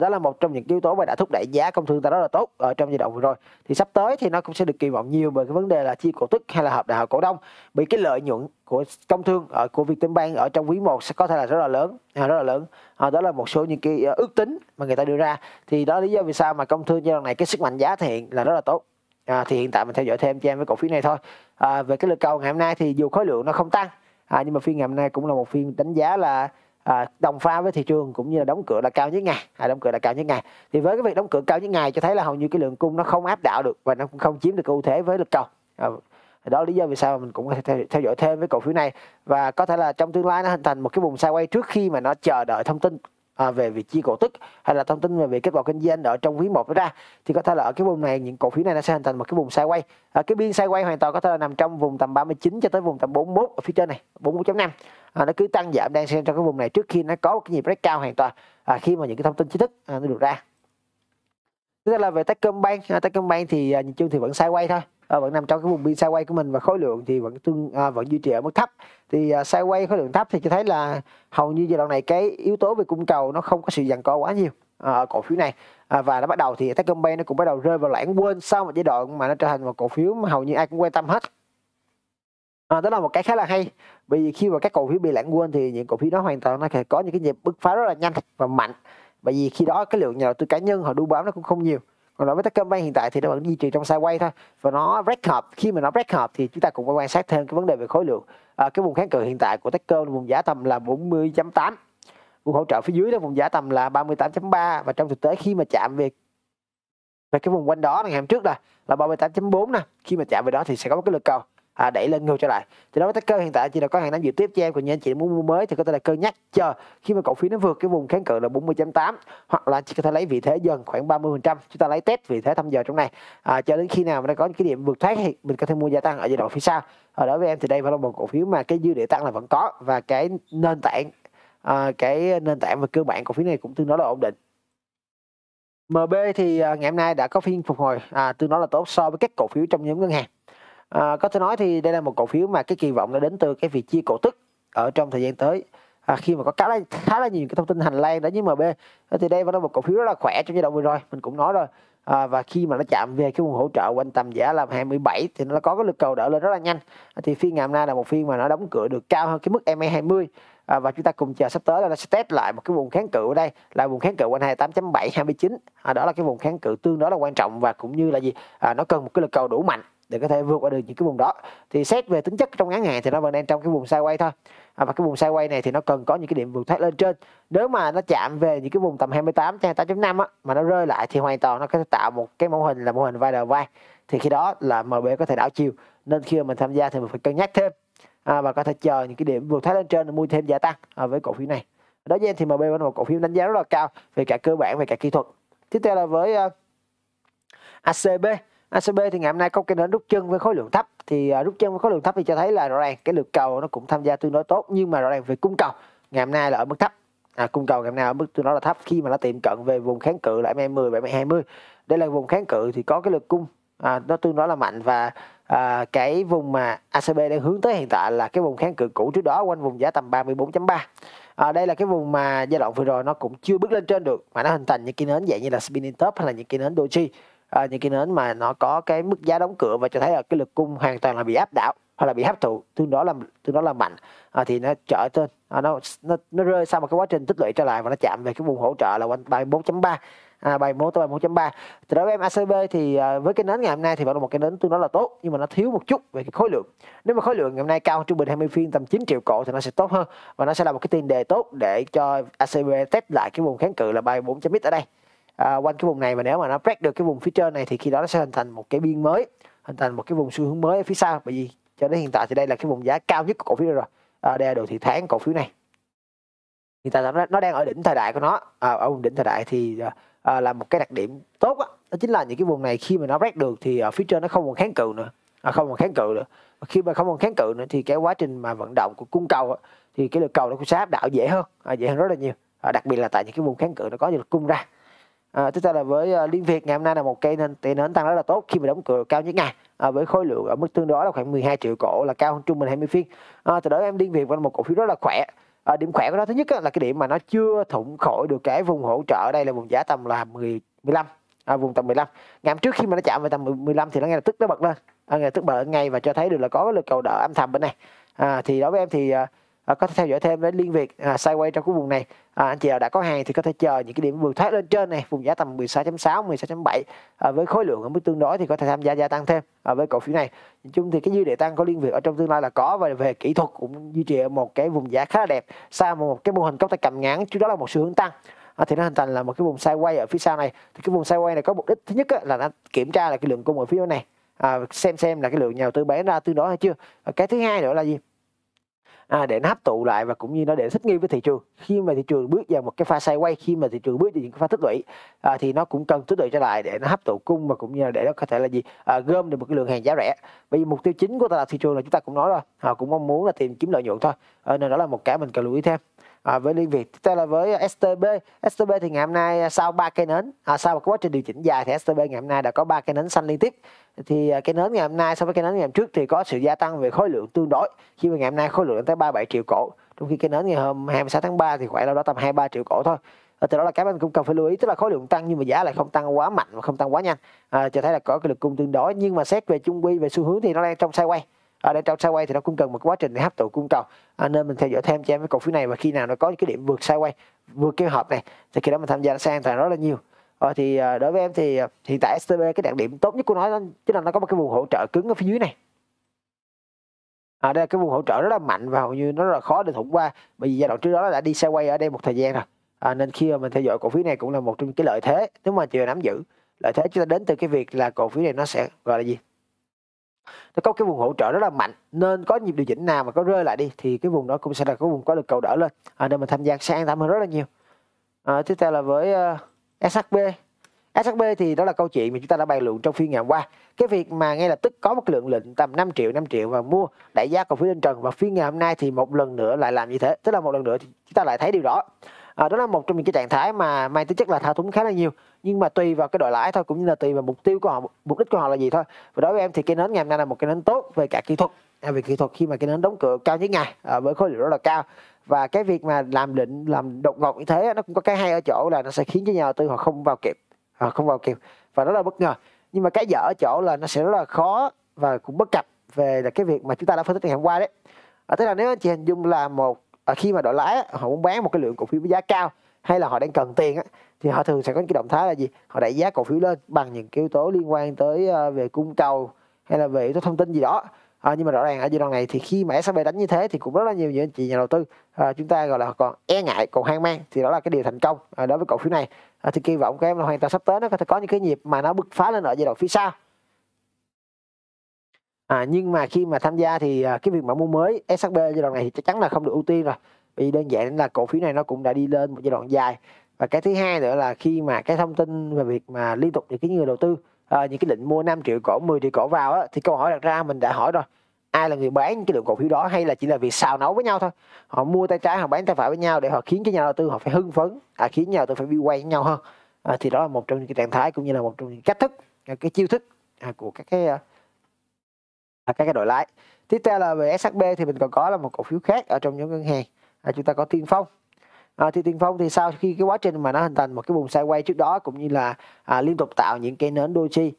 Đó là một trong những yếu tố mà đã thúc đẩy giá Công Thương ta rất là tốt ở trong giai đoạn vừa rồi. Thì sắp tới thì nó cũng sẽ được kỳ vọng nhiều về cái vấn đề là chia cổ tức hay là họp đại hội cổ đông. Bởi cái lợi nhuận của Công Thương của Vietcombank ở trong quý 1 sẽ có thể là rất là lớn, đó là một số những cái ước tính mà người ta đưa ra. Thì đó là lý do vì sao mà Công Thương giai đoạn này cái sức mạnh giá thể hiện là rất là tốt. Thì hiện tại mình theo dõi thêm cho em với cổ phiếu này thôi. Về cái lực cầu ngày hôm nay thì dù khối lượng nó không tăng, nhưng mà phiên ngày hôm nay cũng là một phiên đánh giá là đồng pha với thị trường, cũng như là đóng cửa là cao nhất ngày. Thì với cái việc đóng cửa cao nhất ngày cho thấy là hầu như cái lượng cung nó không áp đảo được, và nó cũng không chiếm được ưu thế với lực cầu. Đó là lý do vì sao mình cũng có thể theo dõi thêm với cổ phiếu này, và có thể là trong tương lai nó hình thành một cái vùng sideways trước khi mà nó chờ đợi thông tin về việc chia cổ tức hay là thông tin về việc kết quả kinh doanh ở trong quý 1 ra. Thì có thể là ở cái vùng này, những cổ phiếu này nó sẽ hình thành một cái vùng sideways. Cái biên sideways hoàn toàn có thể là nằm trong vùng tầm 39 cho tới vùng tầm 41 ở phía trên này, 41.5. Nó cứ tăng giảm đang xen trong cái vùng này trước khi nó có một cái nhịp break cao hoàn toàn khi mà những cái thông tin chính thức nó được ra. Tức là về Techcombank thì nhìn chung thì vẫn sideways thôi. vẫn nằm trong cái vùng biên sideways của mình, và khối lượng thì vẫn duy trì ở mức thấp. Thì sideways khối lượng thấp thì cho thấy là hầu như giai đoạn này cái yếu tố về cung cầu nó không có sự giằng co quá nhiều ở cổ phiếu này. Và nó bắt đầu thì Techcombank nó cũng bắt đầu rơi vào lãng quên sau một giai đoạn mà nó trở thành một cổ phiếu mà hầu như ai cũng quan tâm hết. Đó là một cái khá là hay, bởi vì khi mà các cổ phiếu bị lãng quên thì những cổ phiếu đó hoàn toàn nó có những cái nhịp bứt phá rất là nhanh và mạnh, bởi vì khi đó cái lượng nhà đầu tư cá nhân họ đu bám nó cũng không nhiều. Còn đối với Techcombank hiện tại thì nó vẫn duy trì trong sideways thôi, và nó break up. Khi mà nó break up thì chúng ta cũng phải quan sát thêm cái vấn đề về khối lượng. Cái vùng kháng cự hiện tại của Techcombank vùng giá tầm là 40.8, vùng hỗ trợ phía dưới đó vùng giá tầm là 38.3, và trong thực tế khi mà chạm về cái vùng quanh đó ngày hôm trước là 38.4 nè, khi mà chạm về đó thì sẽ có một cái lực cầu đẩy lên ngược trở lại. Thì đối với Techcombank hiện tại chỉ là có hàng nắm dự tiếp cho em, còn như anh chị muốn mua mới thì có thể là cân nhắc chờ khi mà cổ phiếu nó vượt cái vùng kháng cự là 40.8, hoặc là chỉ có thể lấy vị thế dần khoảng 30%, chúng ta lấy test vị thế thăm giờ trong này cho đến khi nào mà nó có những cái điểm vượt thoát thì mình có thể mua gia tăng ở giai đoạn phía sau. Đối với em thì đây là một cổ phiếu mà cái dư địa tăng là vẫn có, và cái nền tảng và cơ bản cổ phiếu này cũng tương đối là ổn định. MB thì ngày hôm nay đã có phiên phục hồi tương đối là tốt so với các cổ phiếu trong nhóm ngân hàng. Có thể nói thì đây là một cổ phiếu mà cái kỳ vọng nó đến từ cái việc chia cổ tức ở trong thời gian tới. Khi mà có khá là nhiều cái thông tin hành lang đến với MB thì đây vẫn là một cổ phiếu rất là khỏe trong giai đoạn vừa rồi, mình cũng nói rồi. Và khi mà nó chạm về cái vùng hỗ trợ quanh tầm giá là 27 thì nó có cái lực cầu đỡ lên rất là nhanh. Thì phiên ngày hôm nay là một phiên mà nó đóng cửa được cao hơn cái mức MA20, và chúng ta cùng chờ sắp tới là nó sẽ test lại một cái vùng kháng cự ở đây là vùng kháng cự quanh 28.7 29. Đó là cái vùng kháng cự tương đối là quan trọng, và cũng như là gì nó cần một cái lực cầu đủ mạnh để có thể vượt qua được những cái vùng đó. Thì xét về tính chất trong ngắn hạn thì nó vẫn đang trong cái vùng sideways thôi, và cái vùng sideways này thì nó cần có những cái điểm vượt thoát lên trên. Nếu mà nó chạm về những cái vùng tầm 28 cho 28.5 mà nó rơi lại thì hoàn toàn nó có thể tạo một cái mô hình là mô hình vai đầu vai, thì khi đó là MB có thể đảo chiều. Nên khi mà mình tham gia thì mình phải cân nhắc thêm và có thể chờ những cái điểm vượt thoát lên trên để mua thêm gia tăng với cổ phiếu này. Đối với em thì MB vẫn là một cổ phiếu đánh giá rất là cao về cả cơ bản và cả kỹ thuật. Tiếp theo là với ACB. ACB thì ngày hôm nay có cái nến rút chân với khối lượng thấp, thì thì cho thấy là rõ ràng cái lực cầu nó cũng tham gia tương đối tốt, nhưng mà rõ ràng về cung cầu ngày hôm nay là ở mức thấp. Cung cầu ngày hôm nay ở mức tương đối là thấp khi mà nó tiệm cận về vùng kháng cự lại MA10 và MA20. Đây là vùng kháng cự thì có cái lực cung nó tương đối là mạnh, và cái vùng mà ACB đang hướng tới hiện tại là cái vùng kháng cự cũ trước đó quanh vùng giá tầm 34.3. Đây là cái vùng mà giai đoạn vừa rồi nó cũng chưa bước lên trên được, mà nó hình thành những cái nến dạng như là spinning top hay là những cái nến doji. Những cái nến mà nó có cái mức giá đóng cửa và cho thấy là cái lực cung hoàn toàn là bị áp đảo hoặc là bị hấp thụ tương đối là mạnh, thì nó trở lên nó rơi sau một cái quá trình tích lũy trở lại, và nó chạm về cái vùng hỗ trợ là quanh 34.3 34 tới 34.3. Thì đối với em ACB thì với cái nến ngày hôm nay thì vẫn là một cái nến tương đối là tốt, nhưng mà nó thiếu một chút về cái khối lượng. Nếu mà khối lượng ngày hôm nay cao trung bình 20 phiên tầm 9 triệu cổ thì nó sẽ tốt hơn, và nó sẽ là một cái tiền đề tốt để cho ACB test lại cái vùng kháng cự là 34.x ở đây. Quanh cái vùng này, và nếu mà nó break được cái vùng phía trên này thì khi đó nó sẽ hình thành một cái biên mới, hình thành một cái vùng xu hướng mới ở phía sau, bởi vì cho đến hiện tại thì đây là cái vùng giá cao nhất của cổ phiếu rồi. Đây là đồ thị tháng cổ phiếu này, hiện tại nó đang ở đỉnh thời đại của nó. Ở vùng đỉnh thời đại thì là một cái đặc điểm tốt đó chính là những cái vùng này khi mà nó break được thì ở phía trên nó không còn kháng cự nữa, và khi mà không còn kháng cự nữa thì cái quá trình mà vận động của cung cầu thì cái lực cầu nó cũng sẽ áp đảo dễ hơn rất là nhiều, đặc biệt là tại những cái vùng kháng cự nó có lực cung ra. Tiếp theo là với Liên Việt, ngày hôm nay là một cây nến tăng rất là tốt khi mà đóng cửa cao nhất ngày, với khối lượng ở mức tương đối là khoảng 12 triệu cổ, là cao hơn trung bình 20 phiên. Từ đó em Liên Việt vẫn là một cổ phiếu rất là khỏe. Điểm khỏe của nó thứ nhất là cái điểm mà nó chưa thủng khỏi được cái vùng hỗ trợ ở đây là vùng giá tầm là 15, vùng tầm 15. Ngày hôm trước khi mà nó chạm về tầm 15 thì nó ngay lập tức nó bật lên, ngay và cho thấy được là có cái lực cầu đỡ âm thầm bên này. Thì đối với em thì có thể theo dõi thêm đến Liên Việt sideways trong cái vùng này. Anh chị nào đã có hàng thì có thể chờ những cái điểm vượt thoát lên trên này, vùng giá tầm 16.6, 16.7 với khối lượng ở mức tương đối thì có thể tham gia gia tăng thêm với cổ phiếu này. Nhìn chung thì cái dư địa tăng của Liên Việt ở trong tương lai là có, và về kỹ thuật cũng duy trì ở một cái vùng giá khá là đẹp sau một cái mô hình cốc tay cầm ngắn trước đó là một xu hướng tăng. Thì nó hình thành là một cái vùng sideways ở phía sau này. Thì cái vùng sideways này có mục đích thứ nhất là nó kiểm tra là cái lượng cung ở phía này, xem là cái lượng nhà đầu tư bán ra tương đối hay chưa. Cái thứ hai nữa là gì? Để nó hấp thụ lại, và cũng như nó để thích nghi với thị trường. Khi mà thị trường bước vào một cái pha sideways, khi mà thị trường bước vào những cái pha tích lũy thì nó cũng cần tích lũy trở lại để nó hấp thụ cung, và cũng như là để nó có thể là gì gom được một cái lượng hàng giá rẻ. Bởi vì mục tiêu chính của tạo thị trường là chúng ta cũng nói rồi, họ cũng mong muốn là tìm kiếm lợi nhuận thôi, nên đó là một cái mình cần lưu ý thêm. với Liên Việt. Tiếp theo là với STB. STB thì ngày hôm nay sau ba cây nến, sau một quá trình điều chỉnh dài thì STB ngày hôm nay đã có ba cây nến xanh liên tiếp. Thì cây nến ngày hôm nay so với cây nến ngày hôm trước thì có sự gia tăng về khối lượng tương đối, khi mà ngày hôm nay khối lượng tới 37 triệu cổ, trong khi cây nến ngày hôm 26 tháng 3 thì khoảng đâu đó tầm 23 triệu cổ thôi. Từ đó là các bạn cũng cần phải lưu ý, tức là khối lượng tăng nhưng mà giá lại không tăng quá mạnh và không tăng quá nhanh, cho thấy là có cái lực cung tương đối. Nhưng mà xét về chung quy, về xu hướng thì nó đang trong sideways. Ở đây trong sideways thì nó cũng cần một quá trình để hấp thụ cung cầu, nên mình theo dõi thêm cho em cái cổ phiếu này, và khi nào nó có những cái điểm vượt sideways, vượt cái hộp này thì khi đó mình tham gia sang toàn rất là nhiều. Thì đối với em thì hiện tại STB cái đặc điểm tốt nhất của nó chính là nó có một cái vùng hỗ trợ cứng ở phía dưới này. Đây là cái vùng hỗ trợ rất là mạnh và hầu như nó rất là khó để thủng qua, bởi vì giai đoạn trước đó nó đã đi sideways ở đây một thời gian rồi. Nên khi mà mình theo dõi cổ phiếu này cũng là một trong cái lợi thế, nếu mà chưa nắm giữ. Lợi thế chúng ta đến từ cái việc là cổ phiếu này nó sẽ gọi là gì, nó có cái vùng hỗ trợ rất là mạnh, nên có nhịp điều chỉnh nào mà có rơi lại đi thì cái vùng đó cũng sẽ là cái vùng có lực cầu đỡ lên, nên mình tham gia sang tham hơn rất là nhiều. Tiếp theo là với SHB. SHB thì đó là câu chuyện mà chúng ta đã bàn luận trong phiên ngày hôm qua. Cái việc mà ngay lập tức có một lượng lệnh tầm 5 triệu và mua đẩy giá cổ phiếu lên trần, và phiên ngày hôm nay thì một lần nữa lại làm như thế, tức là một lần nữa thì chúng ta lại thấy điều đó. Đó là một trong những cái trạng thái mà mang tính chất là thao túng khá là nhiều, nhưng mà tùy vào cái đội lãi thôi, cũng như là tùy vào mục tiêu của họ, mục đích của họ là gì thôi. Và đối với em thì cái nến ngày hôm nay là một cái nến tốt về cả kỹ thuật, về kỹ thuật khi mà cái nến đóng cửa cao nhất ngày với khối lượng rất là cao. Và cái việc mà làm lệnh làm đột ngột như thế nó cũng có cái hay ở chỗ là nó sẽ khiến cho nhà đầu tư họ không vào kịp, và rất là bất ngờ. Nhưng mà cái dở ở chỗ là nó sẽ rất là khó và cũng bất cập về là cái việc mà chúng ta đã phân tích ngày hôm qua đấy. Tức là nếu anh chị hình dung là một khi mà đội lái họ muốn bán một cái lượng cổ phiếu với giá cao, hay là họ đang cần tiền thì họ thường sẽ có những cái động thái là gì, họ đẩy giá cổ phiếu lên bằng những cái yếu tố liên quan tới về cung cầu hay là về yếu tố thông tin gì đó. Nhưng mà rõ ràng ở giai đoạn này thì khi mà SHB đánh như thế thì cũng rất là nhiều những anh chị nhà đầu tư chúng ta gọi là còn e ngại, còn hoang mang, thì đó là cái điều thành công đối với cổ phiếu này. Thì kỳ vọng của em là hoàn toàn sắp tới nó có thể có những cái nhịp mà nó bứt phá lên ở giai đoạn phía sau. Nhưng mà khi mà tham gia thì cái việc mà mua mới SHB giai đoạn này thì chắc chắn là không được ưu tiên rồi, vì đơn giản là cổ phiếu này nó cũng đã đi lên một giai đoạn dài. Và cái thứ hai nữa là khi mà cái thông tin về việc mà liên tục những cái người đầu tư những cái lệnh mua 5 triệu cổ, 10 triệu cổ vào thì câu hỏi đặt ra mình đã hỏi rồi, ai là người bán cái lượng cổ phiếu đó, hay là chỉ là việc xào nấu với nhau thôi, họ mua tay trái họ bán tay phải với nhau để họ khiến cái nhà đầu tư họ phải hưng phấn, khiến nhà đầu tư phải view quay với nhau hơn. Thì đó là một trong những cái trạng thái cũng như là một trong những cách thức, cái chiêu thức của các cái đội lái. Tiếp theo là về SHB thì mình còn có là một cổ phiếu khác ở trong nhóm ngân hàng, chúng ta có Tiên Phong. Thì Tiên Phong thì sau khi cái quá trình mà nó hình thành một cái vùng sideways trước đó, cũng như là liên tục tạo những cái nến doji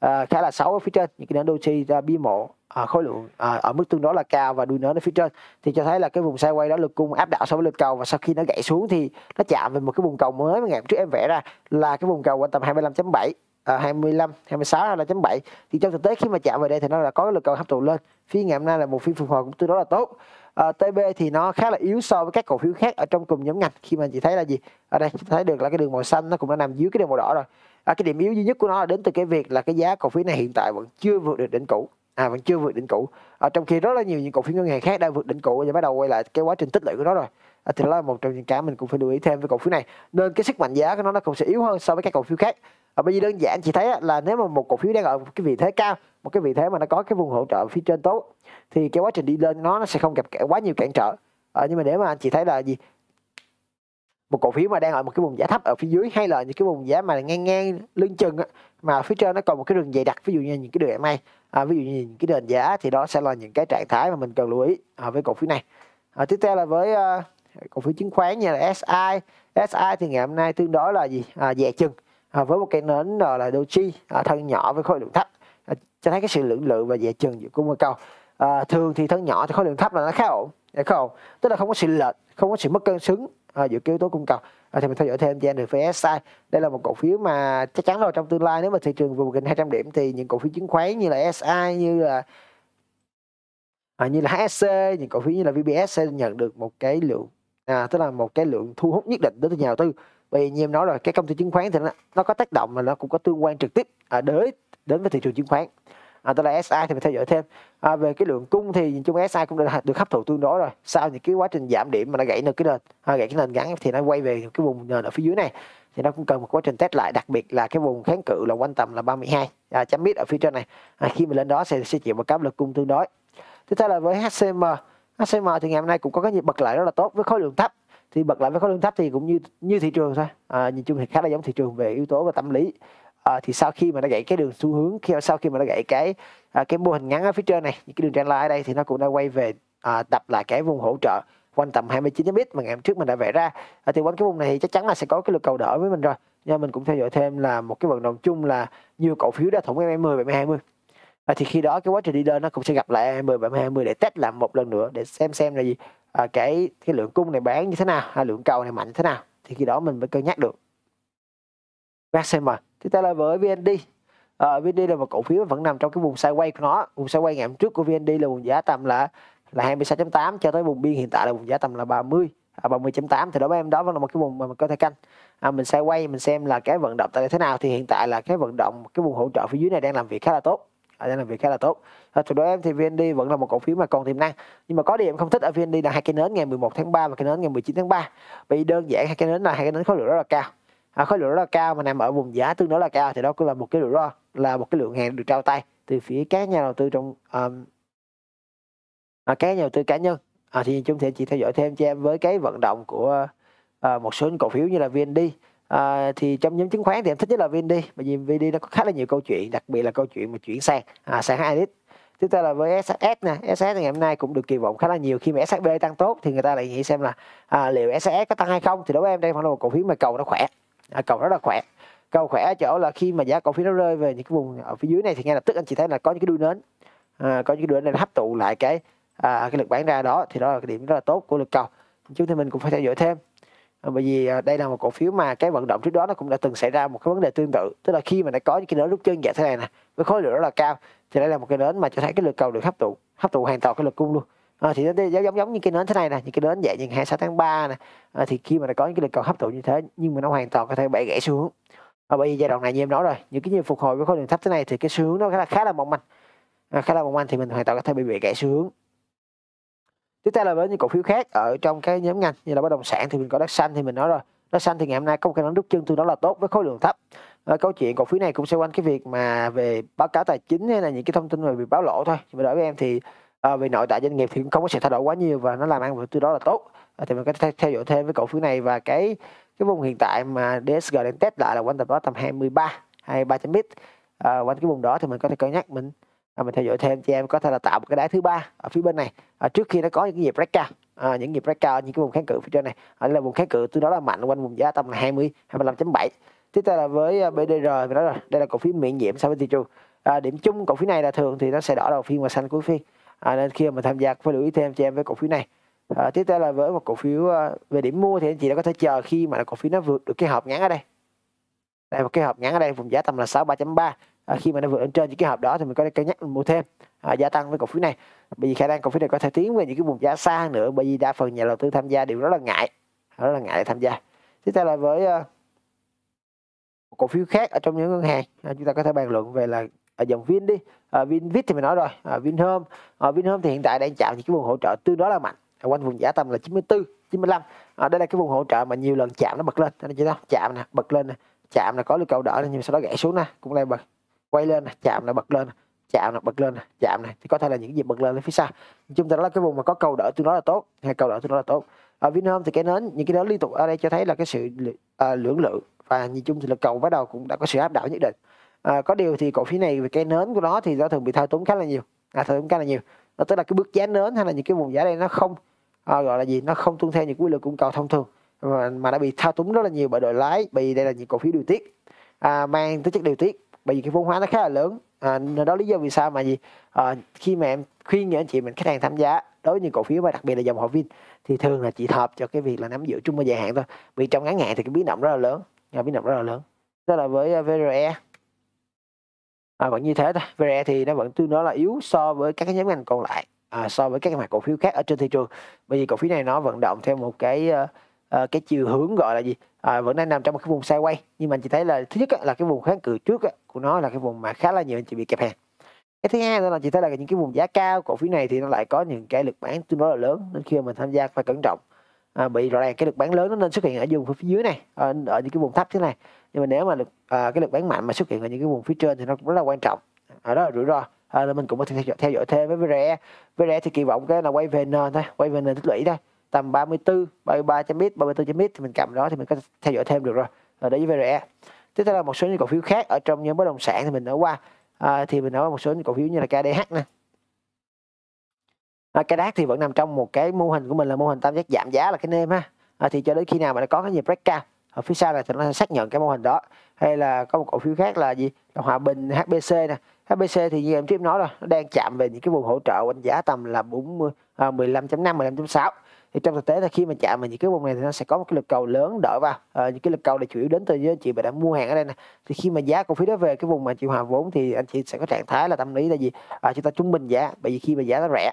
khá là xấu ở phía trên, những cái nến doji bi mộ khối lượng ở mức tương đối là cao và đuôi nến ở phía trên, thì cho thấy là cái vùng sideways đó lực cung áp đảo so với lực cầu, và sau khi nó gãy xuống thì nó chạm về một cái vùng cầu mới mà ngày hôm trước em vẽ ra là cái vùng cầu quanh tầm 25.7 26, 27. Thì trong thực tế khi mà chạm về đây thì nó đã có lực cầu hấp thụ lên. Phiên ngày hôm nay là một phiên phục hồi cũng tương đối là tốt. TB thì nó khá là yếu so với các cổ phiếu khác ở trong cùng nhóm ngành, khi mà chị thấy là gì, ở đây chúng thấy được là cái đường màu xanh nó cũng đã nằm dưới cái đường màu đỏ rồi. Cái điểm yếu duy nhất của nó là đến từ cái việc là cái giá cổ phiếu này hiện tại vẫn chưa vượt được đỉnh cũ, vẫn chưa vượt đỉnh cũ, trong khi rất là nhiều những cổ phiếu ngân hàng khác đã vượt đỉnh cũ và bắt đầu quay lại cái quá trình tích lũy của nó rồi. Thì đó là một trong những cái mình cũng phải lưu ý thêm với cổ phiếu này, nên cái sức mạnh giá của nó cũng sẽ yếu hơn so với các cổ phiếu khác. Bởi vì đơn giản chị thấy là nếu mà một cổ phiếu đang ở một cái vị thế cao, một cái vị thế mà nó có cái vùng hỗ trợ phía trên tốt, thì cái quá trình đi lên nó sẽ không gặp quá nhiều cản trở. Nhưng mà để mà chị thấy là gì, một cổ phiếu mà đang ở một cái vùng giá thấp ở phía dưới, hay là những cái vùng giá mà ngang lưng chừng mà phía trên nó còn một cái đường dày đặc, ví dụ như những cái đường MA, ví dụ như những cái nền giá, thì đó sẽ là những cái trạng thái mà mình cần lưu ý với cổ phiếu này. Tiếp theo là với cổ phiếu chứng khoán như là SI thì ngày hôm nay tương đối là gì, dè chừng, với một cái nến là doji thân nhỏ với khối lượng thấp, cho thấy cái sự lưỡng lự và dè chừng giữa cung và cầu. Thường thì thân nhỏ thì khối lượng thấp là nó khá ổn, tức là không có sự lệch, không có sự mất cân xứng giữa yếu tố cung cầu. Thì mình theo dõi thêm cho anh được về SI. Đây là một cổ phiếu mà chắc chắn rồi, trong tương lai nếu mà thị trường vượt 1.200 điểm thì những cổ phiếu chứng khoán như là SI, như là HSC, những cổ phiếu như là VBS sẽ nhận được một cái lượng, tức là một cái lượng thu hút nhất định đến từ nhà đầu tư. Vì như em nói rồi, cái công ty chứng khoán thì nó có tác động mà nó cũng có tương quan trực tiếp đến với thị trường chứng khoán. Tức là SI thì mình theo dõi thêm về cái lượng cung thì nhìn chung SI cũng đã được hấp thụ tương đối rồi, sau những cái quá trình giảm điểm mà nó gãy được cái nền, gãy cái nền gắn thì nó quay về cái vùng nền ở phía dưới này, thì nó cũng cần một quá trình test lại, đặc biệt là cái vùng kháng cự là quanh tầm là 32 chấm mid ở phía trên này. Khi mình lên đó sẽ chịu một áp lực cung tương đối. Tiếp theo là với HCM thì ngày hôm nay cũng có cái nhịp bật lại rất là tốt với khối lượng thấp. Thì bật lại với khối lượng thấp thì cũng như thị trường thôi, nhìn chung thì khá là giống thị trường về yếu tố và tâm lý. Thì sau khi mà nó gãy cái đường xu hướng, sau khi mà nó gãy cái mô hình ngắn ở phía trên này, những cái đường trend line ở đây thì nó cũng đã quay về đập lại cái vùng hỗ trợ quanh tầm 29.x mà ngày hôm trước mình đã vẽ ra. Thì quanh cái vùng này thì chắc chắn là sẽ có cái lực cầu đỡ với mình rồi. Nhưng mình cũng theo dõi thêm là một cái vận động chung là nhiều cổ phiếu đã thủng em 10, 20. Thì khi đó cái quá trình đi lên nó cũng sẽ gặp lại 10, 20 để test lại một lần nữa để xem là gì, cái lượng cung này bán như thế nào, lượng cầu này mạnh thế nào, thì khi đó mình mới cân nhắc được. VHCM. Tiếp theo là với VND. VND là một cổ phiếu vẫn nằm trong cái vùng sideways của nó. Vùng sideways ngày hôm trước của VND là vùng giá tầm là 26.8 cho tới vùng biên hiện tại là vùng giá tầm là 30.8, thì đối với em đó vẫn là một cái vùng mà mình có thể canh. Mình sideways, mình xem là cái vận động tại thế nào, thì hiện tại là cái vận động cái vùng hỗ trợ phía dưới này đang làm việc khá là tốt. Từ đó em thì VND vẫn là một cổ phiếu mà còn tiềm năng, nhưng mà có điểm không thích ở VND là hai cái nến ngày 11 tháng 3 và cái nến ngày 19 tháng 3. Vì đơn giản hai cái nến khối lượng rất là cao. Khối lượng rất là cao mà nằm ở vùng giá tương đối là cao thì đó cũng là một cái rủi ro, là một cái lượng hàng được trao tay từ phía các nhà đầu tư trong các nhà đầu tư cá nhân. Thì chúng sẽ chỉ theo dõi thêm cho em với cái vận động của một số cổ phiếu như là VND. Thì trong nhóm chứng khoán thì em thích nhất là VND, bởi vì VND nó có khá là nhiều câu chuyện, đặc biệt là câu chuyện mà chuyển sang sang index. Tiếp theo là với SHB nè, SHB ngày hôm nay cũng được kỳ vọng khá là nhiều, khi mà SHB tăng tốt thì người ta lại nghĩ xem là liệu SHB có tăng hay không. Thì đối với em đây phải là một cổ phiếu mà cầu nó khỏe, cầu rất là khỏe. Cầu khỏe ở chỗ là khi mà giá cổ phiếu nó rơi về những cái vùng ở phía dưới này thì ngay lập tức anh chị thấy là có những cái đuôi nến, có những cái đuôi nến hấp thụ lại cái lực bán ra đó, thì đó là cái điểm rất là tốt của lực cầu. Chúng thì mình cũng phải theo dõi thêm. Bởi vì đây là một cổ phiếu mà cái vận động trước đó nó cũng đã từng xảy ra một cái vấn đề tương tự, tức là khi mà đã có những cái nến rút chân dạng thế này nè với khối lượng rất là cao, thì đây là một cái nến mà cho thấy cái lực cầu được hấp thụ hoàn toàn cái lực cung luôn. Thì nó giống như cái nến thế này nè, những cái nến dạng như 26 tháng 3 nè, thì khi mà đã có những cái lực cầu hấp thụ như thế nhưng mà nó hoàn toàn có thể bẻ gãy xuống. Bởi vì giai đoạn này như em nói rồi, những cái nhịp phục hồi với khối lượng thấp thế này thì cái xu hướng nó khá là mỏng manh, thì mình hoàn toàn có thể bị bẻ gãy xu hướng. Tiếp theo là với những cổ phiếu khác ở trong cái nhóm ngành như là bất động sản thì mình có đất xanh, thì mình nói rồi, đất xanh thì ngày hôm nay có một cái nón rút chân tương đối là tốt với khối lượng thấp. Câu chuyện cổ phiếu này cũng xoay quanh cái việc mà về báo cáo tài chính hay là những cái thông tin về việc báo lỗ thôi. Mà đối với em thì về nội tại doanh nghiệp thì cũng không có sự thay đổi quá nhiều và nó làm ăn từ đó là tốt. Thì mình có theo dõi thêm với cổ phiếu này, và cái vùng hiện tại mà DSG đang test lại là quanh tầm đó tầm 23.x. Quanh cái vùng đó thì mình có thể cân nhắc mình theo dõi thêm cho em, có thể là tạo một cái đáy thứ ba ở phía bên này trước khi nó có những cái nhịp breakout, những cái vùng kháng cự phía trên này. Đây là vùng kháng cự tôi nói là mạnh quanh vùng giá tầm là 20, 25.7. Tiếp theo là với BDR, mình nói rồi, đây là cổ phiếu miễn nhiễm so với thị trường. Điểm chung cổ phiếu này là thường thì nó sẽ đỏ đầu phiên và xanh cuối phiên, nên khi mà tham gia phải lưu ý thêm cho em với cổ phiếu này. Tiếp theo là với một cổ phiếu về điểm mua thì anh chị đã có thể chờ khi mà cổ phiếu nó vượt được cái hộp ngắn ở đây. Đây một cái hộp ngắn ở đây vùng giá tầm là 63.3. Khi mà nó vượt lên trên những cái hộp đó thì mình có thể cân nhắc mua thêm, gia tăng với cổ phiếu này, bởi vì khả năng cổ phiếu này có thể tiến về những cái vùng giá xa hơn nữa, bởi vì đa phần nhà đầu tư tham gia đều rất là ngại tham gia. Tiếp theo là với cổ phiếu khác ở trong những ngân hàng, chúng ta có thể bàn luận về là ở dòng Vin đi. VinVit thì mình nói rồi, VinHome. VinHome thì hiện tại đang chạm những cái vùng hỗ trợ tương đối là mạnh, quanh vùng giá tầm là 94, 95. Đây là cái vùng hỗ trợ mà nhiều lần chạm nó bật lên, anh chị thấy không? Chạm nè, bật lên nè, chạm là có lực cầu đỡ, nhưng sau đó gãy xuống nè, cũng lại bật quay lên, chạm là bật lên, chạm là bật lên, chạm này thì có thể là những gì bật lên phía sau. Chúng ta đó là cái vùng mà có cầu đỡ tôi nói là tốt, ở VinHome thì cái nến, những cái nến liên tục ở đây cho thấy là cái sự lưỡng lự và nhìn chung thì lực cầu bắt đầu cũng đã có sự áp đảo nhất định. Có điều thì cổ phiếu này về cái nến của nó thì nó thường bị thao túng khá là nhiều, nó tức là cái bước giá nến hay là những cái vùng giá đây nó không gọi là gì, nó không tuân theo những quy luật cung cầu thông thường mà đã bị thao túng rất là nhiều bởi đội lái, bởi vì đây là những cổ phiếu điều tiết, mang tính chất điều tiết, bởi vì cái vốn hóa nó khá là lớn. Nên đó lý do vì sao mà khi mà em khuyên nhờ anh chị mình khách hàng tham gia đối với những cổ phiếu và đặc biệt là dòng họ Vin thì thường là chỉ hợp cho cái việc là nắm giữ trung và dài hạn thôi, vì trong ngắn hạn thì cái biến động rất là lớn, đó là với VRE. Vẫn như thế thôi, VRE thì nó vẫn tương đối là yếu so với các cái nhóm ngành còn lại, so với các cái mặt cổ phiếu khác ở trên thị trường, bởi vì cổ phiếu này nó vận động theo một cái chiều hướng gọi là gì, vẫn đang nằm trong một cái vùng sideways, nhưng mà anh chị thấy là thứ nhất là cái vùng kháng cự trước của nó là cái vùng mà khá là nhiều anh chị bị kẹp hàng. Cái thứ hai đó là chị thấy là những cái vùng giá cao cổ phiếu này thì nó lại có những cái lực bán tương đối là lớn, nên khi mà mình tham gia phải cẩn trọng, bị rõ ràng cái lực bán lớn nó nên xuất hiện ở vùng phía dưới này, ở những cái vùng thấp thế này, nhưng mà nếu mà cái lực bán mạnh mà xuất hiện ở những cái vùng phía trên thì nó cũng rất là quan trọng, ở đó là rủi ro. Nên mình cũng có thể theo dõi thêm với VRE. VRE thì kỳ vọng cái là quay về nền thôi, tích lũy thôi. tầm 34, 33.x, 34.x thì mình cầm đó thì mình có theo dõi thêm được rồi. Đối với VRE. Tiếp theo là một số những cổ phiếu khác ở trong nhóm bất động sản thì mình nói qua. Thì mình nói qua một số những cổ phiếu như là KDH nè. KDH thì vẫn nằm trong một cái mô hình của mình là mô hình tam giác giảm giá là cái nêm ha. Thì cho đến khi nào mà nó có cái nhịp breakout ở phía sau này thì nó sẽ xác nhận cái mô hình đó. Hay là có một cổ phiếu khác là gì? Là Hòa Bình HBC nè. HBC thì như em trước nói rồi, nó đang chạm về những cái vùng hỗ trợ quanh giá tầm là 15.5, 15.6. Thì trong thực tế là khi mà chạm vào những cái vùng này thì nó sẽ có một cái lực cầu lớn đợi vào. Những cái lực cầu này chủ yếu đến từ với anh chị mà đã mua hàng ở đây nè. Thì khi mà giá cổ phiếu đó về cái vùng mà chị hòa vốn thì anh chị sẽ có trạng thái là tâm lý là gì? Chúng ta trung bình giá, bởi vì khi mà giá nó rẻ.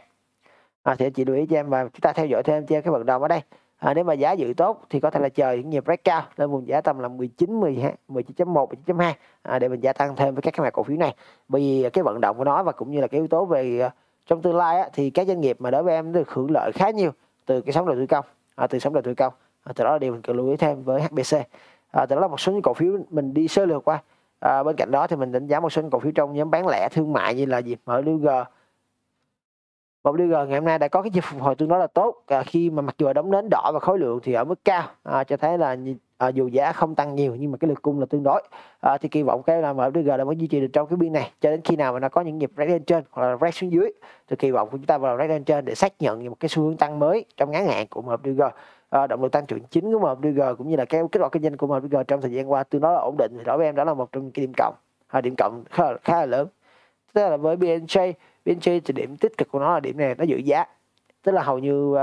Thì anh chị lưu ý cho em và chúng ta theo dõi thêm cho cái vận động ở đây. Nếu mà giá giữ tốt thì có thể là chờ những nhịp breakout lên vùng giá tầm là 19, 12, 19.1, 19.2 để mình gia tăng thêm với các cái mã cổ phiếu này. Bởi vì cái vận động của nó và cũng như là cái yếu tố về trong tương lai á, thì các doanh nghiệp mà đối với em được hưởng lợi khá nhiều từ cái sóng đầu tư công, từ đó là điều mình cần lưu ý thêm với HBC. Từ đó là một số những cổ phiếu mình đi sơ lược qua. Bên cạnh đó thì mình đánh giá một số những cổ phiếu trong nhóm bán lẻ thương mại như là gì MLG. DLG ngày hôm nay đã có cái nhịp phục hồi tương đối là tốt khi mà mặc dù đóng nến đỏ và khối lượng thì ở mức cao cho thấy là dù giá không tăng nhiều nhưng mà cái lực cung là tương đối thì kỳ vọng cái là MDG là mới duy trì được trong cái biên này cho đến khi nào mà nó có những nhịp break lên trên hoặc là break xuống dưới thì kỳ vọng của chúng ta vào break lên trên để xác nhận một cái xu hướng tăng mới trong ngắn hạn của MDG. Động lực tăng trưởng chính của MDG cũng như là cái kết quả kinh doanh của MDG trong thời gian qua tương đối là ổn định, thì đối với em đó là một trong cái điểm cộng khá là lớn. Tức là với BNJ thì điểm tích cực của nó là điểm này nó giữ giá, tức là hầu như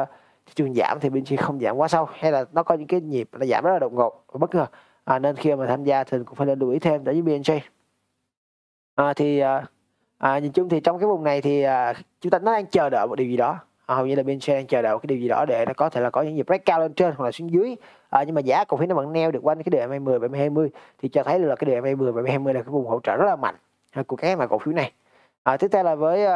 thị trường giảm thì BNJ không giảm quá sâu hay là nó có những cái nhịp nó giảm rất là đột ngột và bất ngờ, nên khi mà tham gia thì cũng phải nên lưu ý thêm đối với BNJ. Nhìn chung thì trong cái vùng này thì chúng ta nó đang chờ đợi một điều gì đó, hầu như là BNJ đang chờ đợi cái điều gì đó để nó có thể là có những nhịp breakout lên trên hoặc là xuống dưới. Nhưng mà giá cổ phiếu nó vẫn neo được quanh cái đường MA 10 và MA 20 thì cho thấy là cái đường MA 10 và MA 20 là cái vùng hỗ trợ rất là mạnh của các mã cổ phiếu này. Tiếp theo là với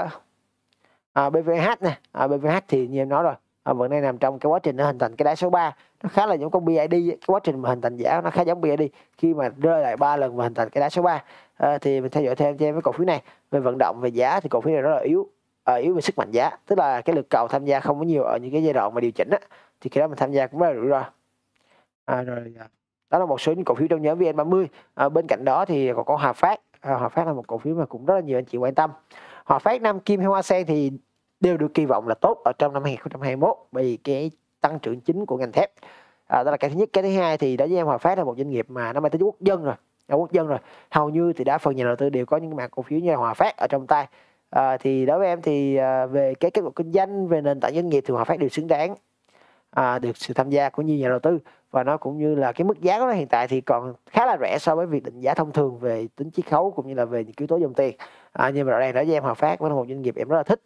BVH nè. BVH thì như em nói rồi, vẫn đang nằm trong cái quá trình nó hình thành cái đáy số 3. Nó khá là giống con BID, cái quá trình mà hình thành giá nó khá giống BID khi mà rơi lại 3 lần và hình thành cái đáy số 3. Thì mình theo dõi thêm cho em với cổ phiếu này. Về vận động về giá thì cổ phiếu này rất là yếu về sức mạnh giá, tức là cái lực cầu tham gia không có nhiều ở những cái giai đoạn mà điều chỉnh á, thì khi đó mình tham gia cũng rất là rủi ro. Đó là một số những cổ phiếu trong nhóm VN30. Bên cạnh đó thì còn có Hòa Phát. Hòa Phát là một cổ phiếu mà cũng rất là nhiều anh chị quan tâm. Hòa Phát, Nam Kim hay Hoa Sen thì đều được kỳ vọng là tốt ở trong năm 2021 bởi vì cái tăng trưởng chính của ngành thép. Đó là cái thứ nhất. Cái thứ hai thì đối với em Hòa Phát là một doanh nghiệp mà nó mang tính quốc dân rồi. Hầu như thì đa phần nhà đầu tư đều có những mã cổ phiếu như Hòa Phát ở trong tay. Thì đối với em thì về cái kết quả kinh doanh, về nền tảng doanh nghiệp thì Hòa Phát đều xứng đáng được sự tham gia của nhiều nhà đầu tư, và nó cũng như là cái mức giá của nó hiện tại thì còn khá là rẻ so với việc định giá thông thường về tính chiết khấu cũng như là về những yếu tố dòng tiền. Nhưng mà ở đây nói với em Hòa Phát với một doanh nghiệp em rất là thích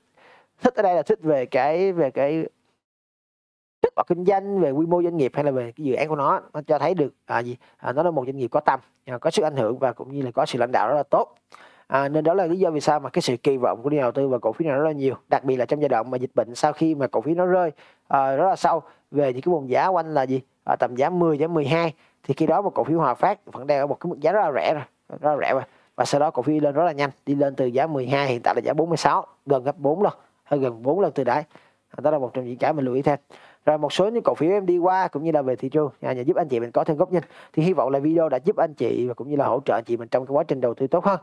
ở đây là thích về cái kết quả kinh doanh, về quy mô doanh nghiệp hay là về cái dự án của nó cho thấy được nó là một doanh nghiệp có tầm, có sức ảnh hưởng và cũng như là có sự lãnh đạo rất là tốt. Nên đó là lý do vì sao mà cái sự kỳ vọng của nhà đầu tư và cổ phiếu này rất là nhiều, đặc biệt là trong giai đoạn mà dịch bệnh, sau khi mà cổ phiếu nó rơi rất là sâu về những cái vùng giá quanh là gì tầm giá 10, giá 12 thì khi đó một cổ phiếu Hòa Phát vẫn đang ở một cái mức giá rất là rẻ rồi, và sau đó cổ phiếu lên rất là nhanh, đi lên từ giá 12 hiện tại là giá 46, gần gấp 4 lần, hơi gần 4 lần từ đấy. Đó là một trong những cái mình lưu ý thêm. Rồi một số những cổ phiếu em đi qua cũng như là về thị trường nhà giúp anh chị mình có thêm góc nhìn, thì hy vọng là video đã giúp anh chị và cũng như là hỗ trợ anh chị mình trong cái quá trình đầu tư tốt hơn.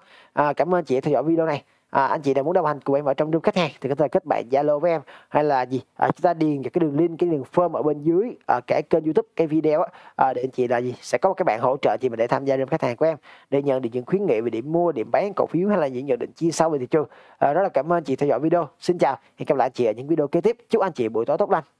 Cảm ơn anh chị đã theo dõi video này. Anh chị nào muốn đồng hành cùng em ở trong room khách hàng thì có thể kết bạn Zalo với em hay là gì chúng ta điền vào cái đường link, cái đường form ở bên dưới cái kênh YouTube, cái video để anh chị là gì sẽ có một cái bạn hỗ trợ chị mình để tham gia room khách hàng của em, để nhận được những khuyến nghị về điểm mua, điểm bán cổ phiếu hay là những nhận định chia sâu về thị trường. Rất là cảm ơn chị theo dõi video. Xin chào, hẹn gặp lại anh chị ở những video kế tiếp. Chúc anh chị buổi tối tốt lành.